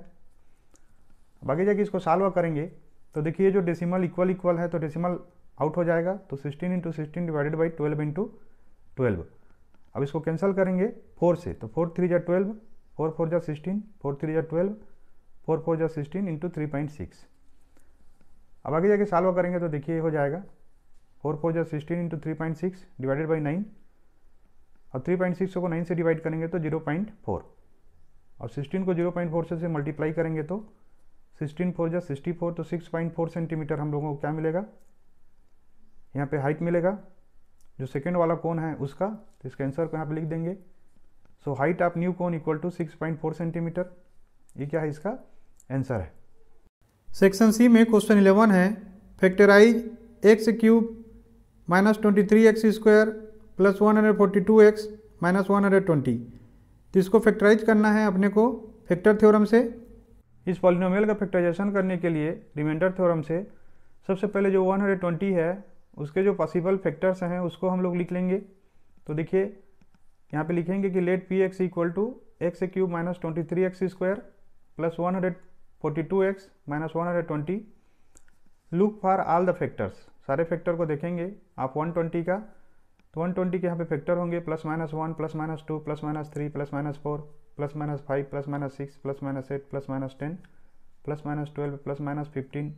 अब आगे जाके इसको सॉल्व करेंगे तो देखिए जो डेसिमल इक्वल इक्वल है तो डेसिमल आउट हो जाएगा, तो sixteen into sixteen divided by twelve into twelve. अब इसको कैंसिल करेंगे फोर से, तो फोर थ्री जा ट्वेल्व, फोर फोर जा सिक्सटीन, फोर थ्री जा ट्वेल्व, फोर फोर जा sixteen into three point six. अब आगे जाके सॉल्व करेंगे तो देखिए हो जाएगा फोर फोर जा sixteen into three point six divided by nine, और थ्री पॉइंट सिक्स को नाइन से डिवाइड करेंगे तो जीरो पॉइंट फोर, और सिक्सटीन को जीरो पॉइंट फोर से, से मल्टीप्लाई करेंगे तो सिक्सटीन फोर जा सिक्सटी फोर, तो सिक्स पॉइंट फोर सेंटीमीटर हम लोगों को क्या मिलेगा, यहाँ पे हाइट मिलेगा जो सेकेंड वाला कोण है उसका। तो इसका आंसर को यहाँ पे लिख देंगे, so height of new cone equal to six point four centimetre, ये क्या है इसका आंसर है। सेक्शन सी में क्वेश्चन इलेवन है, factorise x cube minus twenty three x square plus one hundred forty two x minus one hundred twenty. तो इसको factorise करना है अपने को फैक्टर थ्योरम से। इस पॉलिनोमियल का फैक्टराइजेशन करने के लिए रिमाइंडर थ्योरम से सबसे पहले जो वन हंड्रेड ट्वेंटी है उसके जो पॉसिबल फैक्टर्स हैं उसको हम लोग लिख लेंगे। तो देखिए यहाँ पे लिखेंगे कि let P x equal to x cube minus twenty three x square plus one hundred forty two x minus one hundred twenty. Look for all the factors, सारे फैक्टर को देखेंगे आप वन ट्वेंटी का, तो वन ट्वेंटी के यहाँ पे factor होंगे plus minus one, plus minus two, plus minus three, plus minus four, plus minus five, plus minus six, plus minus eight, plus minus ten, plus minus twelve, plus minus fifteen,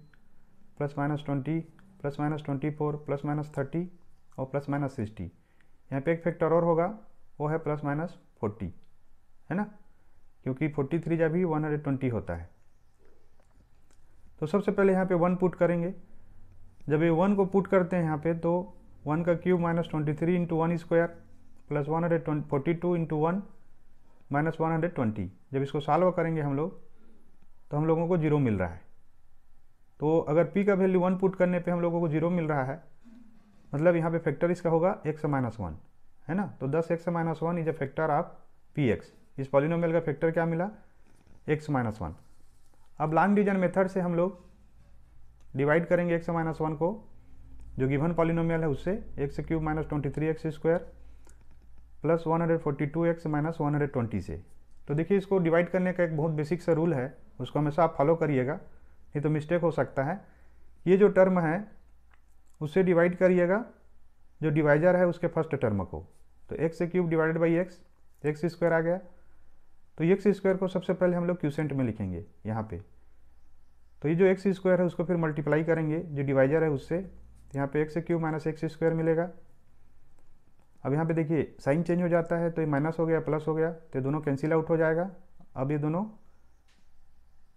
plus minus twenty, plus minus twenty four, plus minus thirty और plus minus sixty. यहाँ पे एक factor और होगा वो है plus minus forty, है ना, क्योंकि फोर्टी थ्री जब भी वन हंड्रेड ट्वेंटी होता है। तो सबसे पहले यहाँ पे वन पुट करेंगे, जब ये वन को पुट करते हैं यहाँ पे तो वन का cube minus twenty three into one square plus one hundred twenty forty two into one minus one hundred twenty. जब इसको सॉल्व करेंगे हम लोग तो हम लोगों को जीरो मिल रहा है। तो अगर p का वैल्यू वन पुट करने पे हम लोगों को जीरो मिल रहा है, मतलब यहाँ पे फैक्टर इसका होगा x माइनस वन, है ना। तो thus x minus one is a factor of P x. इस पॉलिनोमियल का फैक्टर क्या मिला, x माइनस वन। अब लॉन्ग डिवीजन मेथड से हम लोग डिवाइड करेंगे x माइनस वन को जो गिवन पॉलिनोमियल है उससे, x cube minus twenty three x square plus one hundred forty two x minus one hundred twenty से। तो देखिए इसको डिवाइड करने का एक बहुत बेसिक सा रूल है, उसको हमेशा आप फॉलो करिएगा, ये तो मिस्टेक हो सकता है। ये जो टर्म है उससे डिवाइड करिएगा जो डिवाइजर है उसके फर्स्ट टर्म को। तो x cube divided by x, x square आ गया, तो एक्स स्क्वायर को सबसे पहले हम लोग क्यूसेंट में लिखेंगे यहाँ पे। तो ये जो एक्स स्क्वायर है उसको फिर मल्टीप्लाई करेंगे जो डिवाइजर है उससे, यहाँ पे x cube minus x square मिलेगा, अब यहाँ पे देखिए साइन चेंज हो जाता है तो ये माइनस हो गया प्लस हो गया तो दोनों कैंसिल आउट हो जाएगा। अब ये दोनों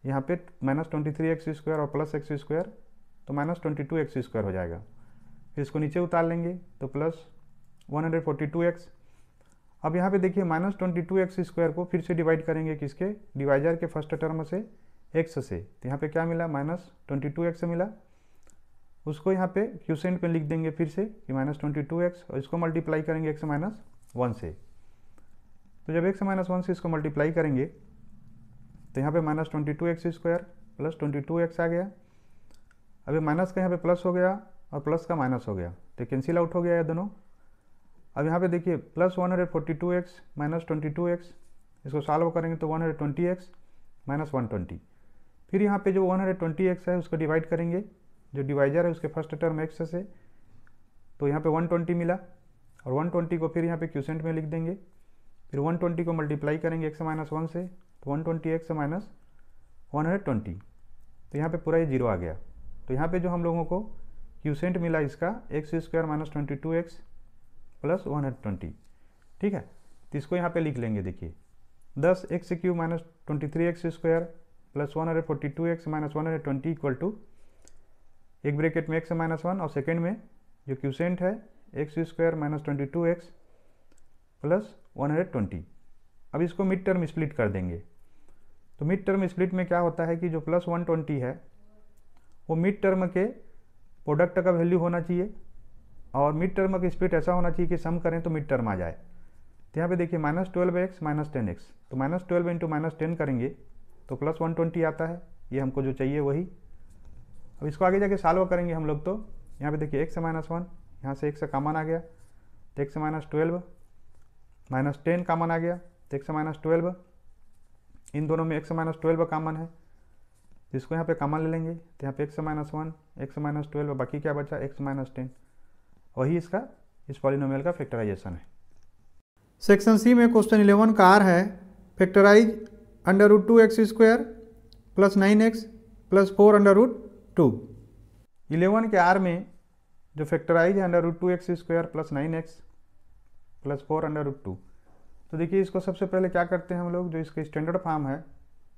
यहाँ पे minus twenty three x square और प्लस एक्स स्क्वायर तो minus twenty two x square हो जाएगा। फिर इसको नीचे उतार लेंगे तो plus one hundred forty two x. अब यहाँ पे देखिए minus twenty two x square को फिर से डिवाइड करेंगे किसके डिवाइजर के फर्स्ट टर्म से एक्स से, तो यहाँ पे क्या मिला माइनस ट्वेंटी टू एक्स मिला। उसको यहाँ पे क्यूसेंट में लिख देंगे फिर से कि माइनस ट्वेंटी टू एक्स और इसको मल्टीप्लाई करेंगे एक्स माइनस वन से। तो जब एक्स माइनस वन से इसको मल्टीप्लाई करेंगे तो यहाँ पे minus twenty two x square plus twenty two x आ गया। अभी माइनस का यहाँ पे प्लस हो गया और प्लस का माइनस हो गया तो कैंसिल आउट हो गया ये दोनों। अब यहाँ पे देखिए plus one hundred forty two x minus twenty two x इसको सॉल्व करेंगे तो one hundred twenty x minus one twenty. फिर यहाँ पे जो वन हंड्रेड ट्वेंटी एक्स है उसको डिवाइड करेंगे जो डिवाइजर है उसके फर्स्ट टर्म एक्स से, तो यहाँ पे वन ट्वेंटी मिला और वन ट्वेंटी को फिर यहाँ पे क्यूसेंट में लिख देंगे। फिर वन ट्वेंटी को मल्टीप्लाई करेंगे एक्स माइनस वन से तो one twenty x minus one hundred twenty तो यहाँ पर पूरा ये जीरो आ गया। तो यहाँ पर जो हम लोगों को क्यूसेंट मिला इसका x square minus twenty two x plus one hundred twenty, ठीक है। तो इसको यहाँ पे लिख लेंगे देखिए thus x cube minus twenty three x square plus one hundred forty two x minus one hundred twenty equal to एक ब्रैकेट में एक्स माइनस वन और सेकेंड में जो क्यूसेंट है x square minus twenty two x plus one hundred twenty. अब इसको mid term split कर देंगे तो मिड टर्म स्प्लिट में क्या होता है कि जो प्लस वन ट्वेंटी है वो मिड टर्म के प्रोडक्ट का वैल्यू होना चाहिए और मिड टर्म का स्प्लिट ऐसा होना चाहिए कि सम करें तो मिड टर्म आ जाए। तो यहाँ पे देखिए minus twelve x minus ten x तो minus twelve into minus ten करेंगे तो प्लस वन ट्वेंटी आता है, ये हमको जो चाहिए वही। अब इसको आगे जाके सॉल्व करेंगे हम लोग तो यहाँ पे देखिए एक्स माइनस वन यहाँ से एक्स कामन आ गया तो x minus twelve minus ten common आ गया तो एक्स माइनस ट्वेल्व इन दोनों में एक्स माइनस ट्वेल्व कामन है जिसको यहाँ पे कामन ले लेंगे तो यहाँ पे x minus one x minus twelve बाकी क्या बचा एक्स माइनस टेन, वही इसका इस पॉलिनोमियल का फैक्टराइजेशन है। सेक्शन सी में क्वेश्चन इलेवन का आर है factorise under root two x square plus nine x plus four under root two. Eleven के आर में जो फैक्टराइज है under root two x square plus nine x plus four under root two. तो देखिए इसको सबसे पहले क्या करते हैं हम लोग जो इसके स्टैंडर्ड फॉर्म है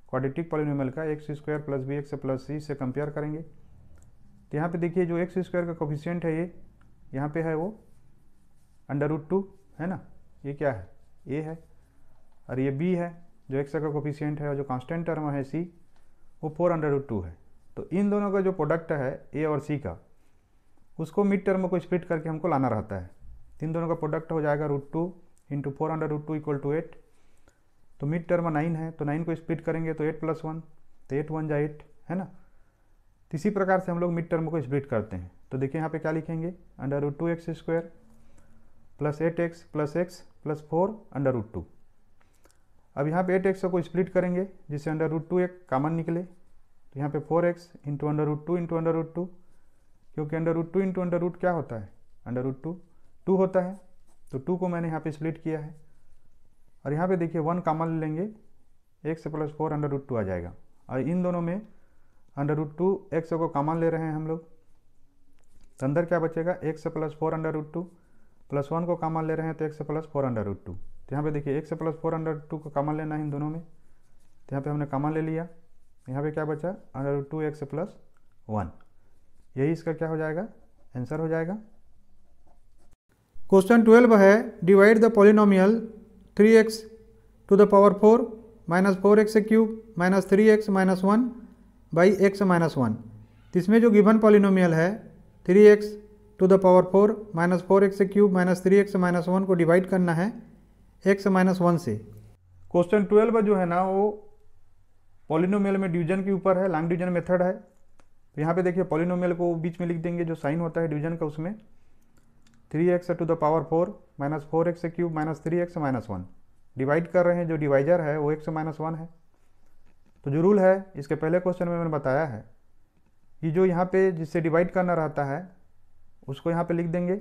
क्वाड्रेटिक पॉलिनोमियल का x square plus B x plus C से कंपेयर करेंगे। तो यहाँ पर देखिए जो एक्स स्क्वायर का कोफिशिएंट है ये यहाँ पे है वो अंडर रूट टू है ना, ये क्या है ए है और ये बी है जो एक्स का कोफिशिएंट है और जो कांस्टेंट टर्म है सी वो फोर अंडर रूट टू है। तो इन दोनों का जो प्रोडक्ट है ए और सी का उसको मिड टर्म को स्प्लिट करके हमको लाना रहता है। इन दोनों का प्रोडक्ट हो जाएगा root two into four under root two equal to eight. तो मिड टर्म नाइन है तो नाइन को स्प्लिट करेंगे तो एट प्लस वन तो एट वन जा एट है ना। इसी प्रकार से हम लोग मिड टर्म को स्प्लिट करते हैं तो देखिए यहाँ पे क्या लिखेंगे under root two x square plus eight x plus x plus four under root two. अब यहाँ पे एट एक्स को स्प्लिट करेंगे जिससे अंडर रूट टू एक कामन निकले तो यहाँ पे four x into under root two into under root two क्योंकि under root two into under root क्या होता है अंडर रूट टू टू होता है तो टू को मैंने यहाँ पे स्प्लिट किया है। और यहाँ पे देखिए वन कामन ले लेंगे x plus four under root two आ जाएगा और इन दोनों में अंडर रूट टू एक्स को कामन ले रहे हैं हम लोग तो अंदर क्या बचेगा x plus four under root two plus one को कामन ले रहे हैं तो x plus four under root two. तो यहाँ पे देखिए x plus four under root two को कामन लेना है इन दोनों में तो यहाँ पे हमने कामन ले लिया। यहाँ पे क्या बचा under root two x plus one, यही इसका क्या हो जाएगा आंसर हो जाएगा। क्वेश्चन ट्वेल्व है divide the पॉलिनोमियल three x to the power four minus four x cube minus three x minus one by x minus one. इसमें जो गिवन पॉलिनोमियल है three x to the power four minus four x cube minus three x minus one को divide करना है x minus one से। Question twelve जो है ना वो पॉलिनोमियल में डिवीजन के ऊपर है, लॉन्ग डिवीजन मेथड है। तो यहाँ पे देखिए पॉलिनोमियल को बीच में लिख देंगे जो साइन होता है डिवीजन का उसमें three x to the power four minus four x cube minus three x minus one. Divide कर रहे हैं जो डिवाइजर है वो एक्स माइनस वन है। तो जो रूल है इसके पहले क्वेश्चन में मैंने बताया है कि जो यहाँ पे जिससे डिवाइड करना रहता है उसको यहाँ पे लिख देंगे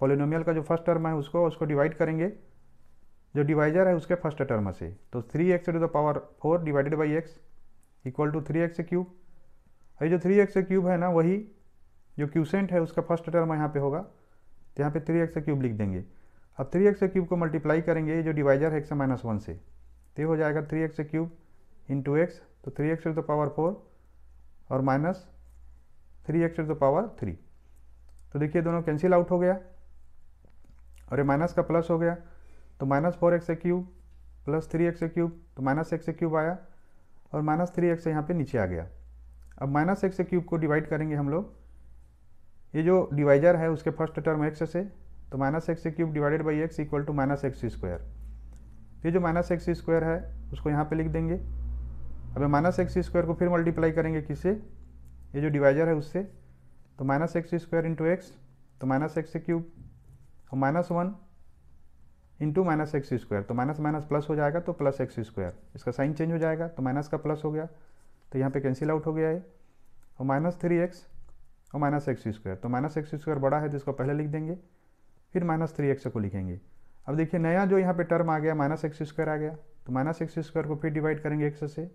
पॉलिनोमियल का जो फर्स्ट टर्म है उसको उसको डिवाइड करेंगे जो डिवाइजर है उसके फर्स्ट टर्म से। तो three x to the power four divided by x equal to three x cube. ये जो थ्री एक्स क्यूब है ना वही जो क्यूसेंट है उसका फर्स्ट टर्म यहाँ पे होगा तो यहाँ पे थ्री एक्स क्यूब लिख देंगे। अब थ्री एक्स क्यूब को मल्टीप्लाई करेंगे, ये जो डिवाइजर है एक्स माइनस वन से, तो ये हो जाएगा three x cube into x, तो three x to the power four और minus three x to the power three. तो देखिए दोनों कैंसिल आउट हो गया और ये माइनस का प्लस हो गया, तो minus four x cube plus three x cube तो माइनस एक्स क्यूब आया और माइनस थ्री एक्स यहाँ पर नीचे आ गया। अब माइनस एक्स क्यूब को डिवाइड करेंगे हम लोग, ये जो डिवाइजर है उसके फर्स्ट टर्म एक्स से, तो minus x cube divided by x equal to minus x square. ये जो माइनस एक्स स्क्वायर है उसको यहाँ पे लिख देंगे। अब माइनस एक्स स्क्वायर को फिर मल्टीप्लाई करेंगे किससे, ये जो डिवाइजर है उससे, तो minus x square into x तो माइनस एक्स क्यूब और minus one into minus x square, तो माइनस माइनस प्लस हो जाएगा तो प्लस एक्स स्क्वायर, इसका साइन चेंज हो जाएगा तो माइनस का प्लस हो गया, तो यहाँ पे कैंसिल आउट हो गया है, और माइनस थ्री एक्स और माइनस एक्स स्क्वायर, तो माइनस एक्स स्क्वायर बड़ा है तो इसको पहले लिख देंगे, फिर माइनस थ्री एक्स को लिखेंगे। अब देखिए नया जो यहाँ पे टर्म आ गया माइनस एक्स स्क्वायर आ गया, तो माइनस एक्स स्क्वायर को फिर डिवाइड करेंगे एक्स से,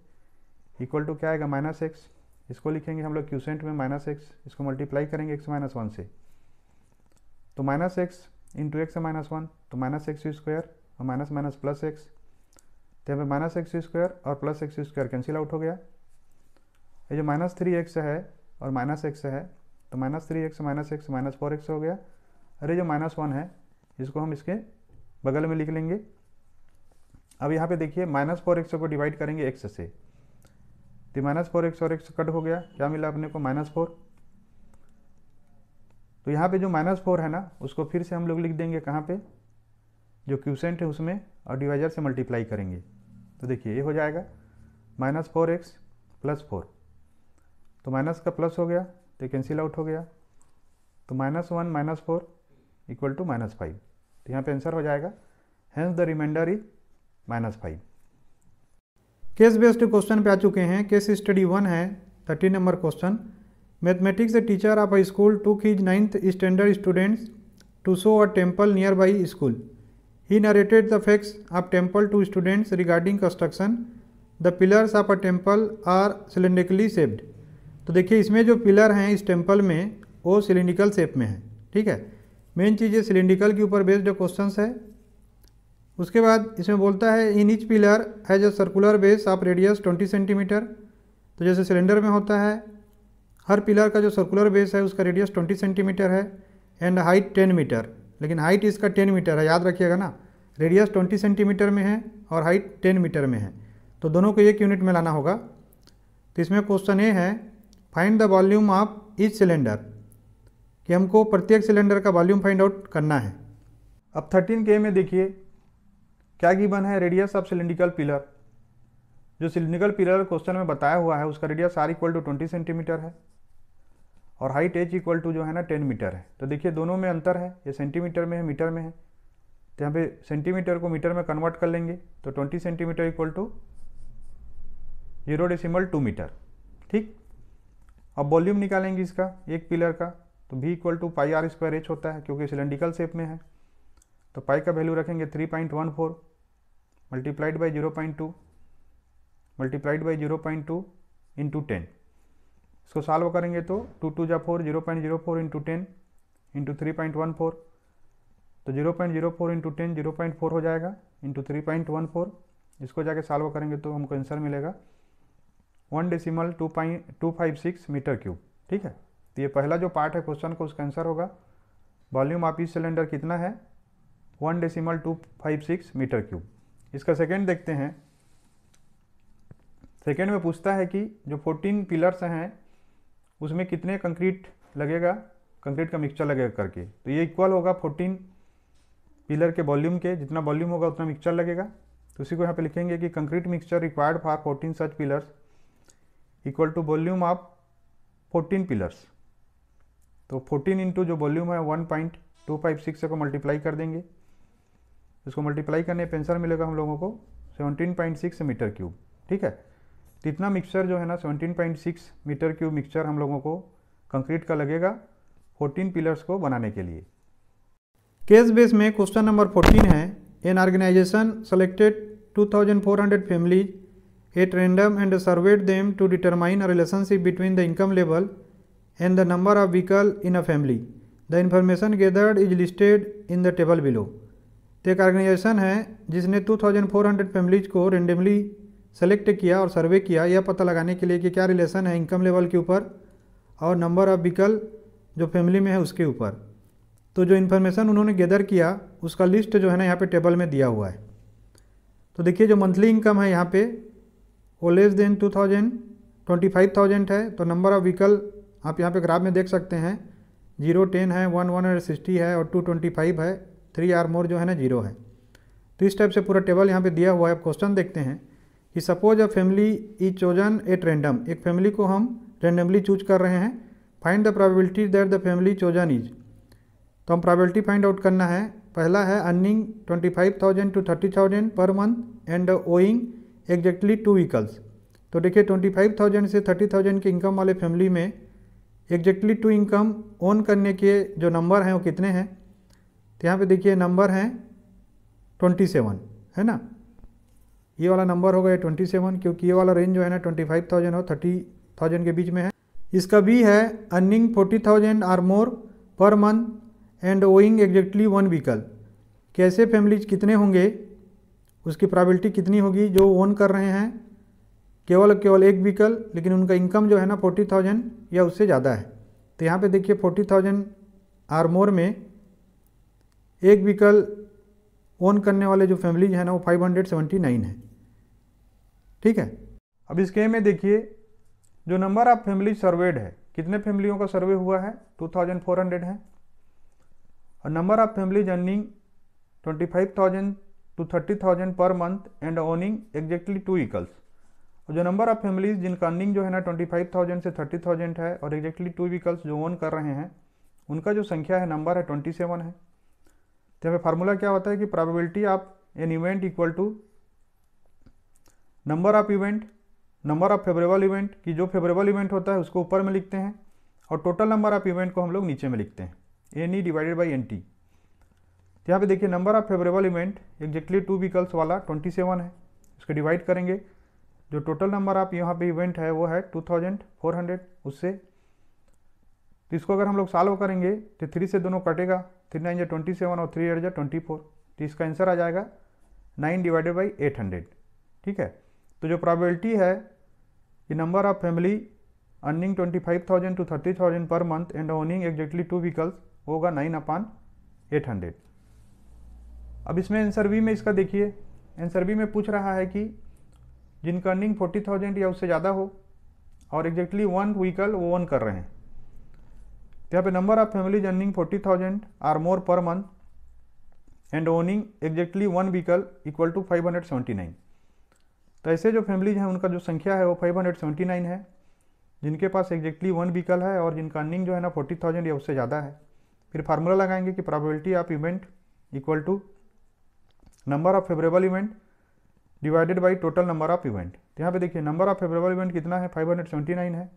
इक्वल टू क्या आएगा माइनस एक्स, इसको लिखेंगे हम लोग क्यूसेंट में माइनस एक्स, इसको मल्टीप्लाई करेंगे एक्स माइनस वन से, तो minus x into x minus one तो माइनस एक्स स्क्वायर और माइनस माइनस प्लस एक्स, तो यहाँ पर माइनस एक्स स्क्वायर और plus x square cancel out हो गया। ये जो माइनस थ्री एक्स है और माइनस एक्स है तो minus three x minus x minus four x हो गया, अरे जो माइनस वन है इसको हम इसके बगल में लिख लेंगे। अब यहाँ पे देखिए माइनस फोर एक्स को डिवाइड करेंगे एक्स से, तो माइनस फोर एक्स और एक्स कट हो गया, क्या मिला अपने को माइनस फोर, तो यहाँ पे जो माइनस फोर है ना उसको फिर से हम लोग लिख देंगे कहाँ पे, जो क्यूसेंट है उसमें, और डिवाइजर से मल्टीप्लाई करेंगे, तो देखिए ये हो जाएगा minus four x plus four, तो माइनस का प्लस हो गया तो कैंसिल आउट हो गया, तो minus one minus four equal to minus five, तो यहाँ पे आंसर हो जाएगा, hence the reminder is minus five. Case based question पे आ चुके हैं, केस स्टडी वन है thirty number question. Mathematics teacher of a school took his ninth standard students to show a temple near by school, he narrated the facts of temple to students regarding construction, the pillars of a temple are cylindrically shaped. तो देखिए इसमें जो pillar हैं इस temple में वो cylindrical shape में है, ठीक है, मेन चीज़ ये सिलेंड्रिकल के ऊपर बेस्ड क्वेश्चन है। उसके बाद इसमें बोलता है in each pillar has a circular base of radius twenty centimetre, तो जैसे सिलेंडर में होता है हर पिलर का जो सर्कुलर बेस है उसका रेडियस ट्वेंटी सेंटीमीटर है, एंड हाइट टेन मीटर, लेकिन हाइट इसका टेन मीटर है, याद रखिएगा ना, रेडियस ट्वेंटी सेंटीमीटर में है और हाइट टेन मीटर में है, तो दोनों को एक यूनिट में लाना होगा। तो इसमें क्वेश्चन ये है find the volume of each cylinder, कि हमको प्रत्येक सिलेंडर का वॉल्यूम फाइंड आउट करना है। अब थर्टीन के में देखिए क्या गिवन है, रेडियस ऑफ सिलेंड्रिकल पिलर, जो सिलेंड्रिकल पिलर क्वेश्चन में बताया हुआ है उसका radius are equal to twenty centimetre है और हाइट एच इक्वल टू जो है ना टेन मीटर है, तो देखिए दोनों में अंतर है, ये सेंटीमीटर में है मीटर में है, तो यहाँ पे सेंटीमीटर को मीटर में कन्वर्ट कर लेंगे, तो twenty centimetre equal to zero decimal two metre, ठीक। अब वॉल्यूम निकालेंगे इसका एक पिलर का, तो v equal to pi are square h होता है क्योंकि सिलेंड्रिकल शेप में है, तो पाई का वैल्यू रखेंगे three point one four multiplied by zero point two multiplied by zero point two into ten, इसको सॉल्व करेंगे तो टू टू जा four, zero point zero four into ten into three point one four, तो zero point zero four into ten zero point four हो जाएगा into three point one four, इसको जाके solve करेंगे तो हमको आंसर मिलेगा one decimal two point two five six metre cube, ठीक है। तो ये पहला जो पार्ट है क्वेश्चन का उसका आंसर होगा वॉल्यूम ऑफ ईच सिलेंडर कितना है one decimal two five six metre cube. इसका सेकेंड देखते हैं, सेकेंड में पूछता है कि जो फोर्टीन पिलर्स हैं उसमें कितने कंक्रीट लगेगा, कंक्रीट का मिक्सचर लगेगा करके, तो ये इक्वल होगा फोर्टीन पिलर के वॉल्यूम के, जितना वॉल्यूम होगा उतना मिक्सचर लगेगा, तो उसी को यहाँ पर लिखेंगे कि concrete mixture required for fourteen such pillars equal to volume of fourteen pillars, तो फोर्टीन इंटू जो वॉल्यूम है one point two five six को मल्टीप्लाई कर देंगे, इसको मल्टीप्लाई करने पे आंसर मिलेगा हम लोगों को seventeen point six metre cube, ठीक है। तो इतना मिक्सचर जो है ना seventeen point six metre cube mixture हम लोगों को कंक्रीट का लगेगा फोर्टीन पिलर्स को बनाने के लिए। केस बेस में क्वेश्चन नंबर फोर्टीन है an organisation selected two thousand four hundred families It random and surveyed them to determine a relationship between the income level and the number of vehicle in a family. The information gathered is listed in the table below. तो एक organisation है जिसने चौबीस सौ families को randomly select किया और सर्वे किया यह पता लगाने के लिए कि क्या रिलेशन है इनकम लेवल के ऊपर और नंबर ऑफ व्हीकल जो फैमिली में है उसके ऊपर। तो जो इन्फॉर्मेशन उन्होंने गैदर किया उसका लिस्ट जो है ना यहाँ पे टेबल में दिया हुआ है। तो देखिए जो मंथली इनकम है यहाँ पे वो less than two thousand twenty five thousand है। तो नंबर ऑफ व्हीकल आप यहाँ पे ग्राफ में देख सकते हैं जीरो टेन है, वन वन हंड्रेड सिक्सटी है और टू ट्वेंटी फाइव है, थ्री आर मोर जो है ना जीरो है। तो इस टाइप से पूरा टेबल यहाँ पे दिया हुआ है। आप क्वेश्चन देखते हैं कि suppose a family is chosen at random, एक फैमिली को हम रेंडमली चूज कर रहे हैं। Find the probability that the family chosen is, तो हम प्रोबेबिलिटी फाइंड आउट करना है। पहला है earning twenty five thousand to thirty thousand per month and owing exactly two vehicles. तो देखिए ट्वेंटी फाइव थाउजेंड से थर्टी थाउजेंड के इनकम वाले फैमिली में एग्जैक्टली टू इनकम ओन करने के जो नंबर हैं वो कितने हैं। तो यहाँ पे देखिए नंबर हैं ट्वेंटी सेवन है ना, ये वाला नंबर होगा ये ट्वेंटी सेवन क्योंकि ये वाला रेंज जो है ना ट्वेंटी फाइव थाउजेंड और थर्टी थाउजेंड के बीच में है। इसका भी है earning forty thousand or more per month and owing exactly one vehicle. कैसे फैमिलीज कितने होंगे उसकी प्रॉबिलिटी कितनी होगी जो ओन कर रहे हैं केवल केवल एक व्हीकल लेकिन उनका इनकम जो है ना फोर्टी थाउजेंड या उससे ज़्यादा है। तो यहाँ पे देखिए फोर्टी थाउजेंड आर मोर में एक व्हीकल ओन करने वाले जो फैमिलीज हैं ना वो फाइव हंड्रेड सेवेंटी नाइन है। ठीक है, अब इसके में देखिए जो नंबर ऑफ फैमिली सर्वेड है कितने फैमिलियों का सर्वे हुआ है टू थाउजेंड फोर हंड्रेड है और number of families earning twenty five thousand to thirty thousand per month and owning exactly two vehicles. और जो नंबर ऑफ फैमिलीज जिनका अर्निंग जो है ना ट्वेंटी फाइव थाउजेंड से थर्टी थाउजेंड है और एग्जैक्टली टू व्हीकल्स जो ओन कर रहे हैं उनका जो संख्या है नंबर है ट्वेंटी सेवन है। तो यहाँ पे फार्मूला क्या होता है कि probability of an event equal to number of event, number of favourable event कि जो फेवरेबल इवेंट होता है उसको ऊपर में लिखते हैं और टोटल नंबर ऑफ इवेंट को हम लोग नीचे में लिखते हैं N E divided by N T. तो यहाँ पे देखिए number of favourable event exactly two vehicles वाला ट्वेंटी सेवन है, इसको डिवाइड करेंगे जो टोटल नंबर ऑफ यहाँ पे इवेंट है वो है टू थाउजेंड फोर हंड्रेड उससे। तो इसको अगर हम लोग सॉल्व करेंगे तो थ्री से दोनों कटेगा, थ्री नाइन जो ट्वेंटी सेवन और थ्री एट जो ट्वेंटी फोर। तो इसका आंसर आ जाएगा nine divided by eight hundred. ठीक है, तो जो प्रोबेबिलिटी है कि number of family earning twenty five thousand to thirty thousand per month and owning exactly two vehicles होगा नाइन अपॉन एट हंड्रेड। अब इसमें आंसर बी में इसका देखिए आंसर बी में पूछ रहा है कि जिनका अर्निंग फोर्टी थाउजेंड या उससे ज़्यादा हो और एग्जैक्टली वन व्हीकल वो ओन कर रहे हैं। यहाँ पे number of families earning forty thousand or more per month and owning exactly one vehicle equal to five hundred seventy nine. तो ऐसे जो फैमिलीज हैं उनका जो संख्या है वो फाइव हंड्रेड सेवेंटी नाइन है जिनके पास एग्जैक्टली वन व्हीकल है और जिनका अर्निंग जो है ना फोर्टी थाउजेंड या उससे ज़्यादा है। फिर फार्मूला लगाएंगे कि probability of event equal to number of favourable event divided by total number of event. यहाँ पे देखिए नंबर ऑफ फेवरेबल इवेंट कितना है फाइव हंड्रेड सेवेंटी नाइन है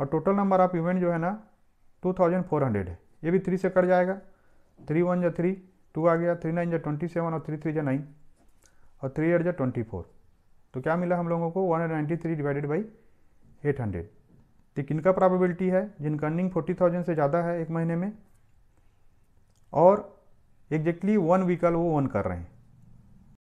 और टोटल नंबर ऑफ इवेंट जो है ना टू थाउजेंड फोर हंड्रेड है, ये भी थ्री से कट जाएगा, थ्री वन या थ्री टू आ गया, थ्री नाइन या ट्वेंटी सेवन और थ्री थ्री या नाइन और थ्री एट या ट्वेंटी फोर। तो क्या मिला हम लोगों को one hundred ninety three divided by eight hundred. तो किनका प्रोबेबिलिटी है जिनका अर्निंग फोर्टी थाउजेंड से ज़्यादा है एक महीने में और एग्जैक्टली वन व्हीकल वो ओन कर रहे हैं।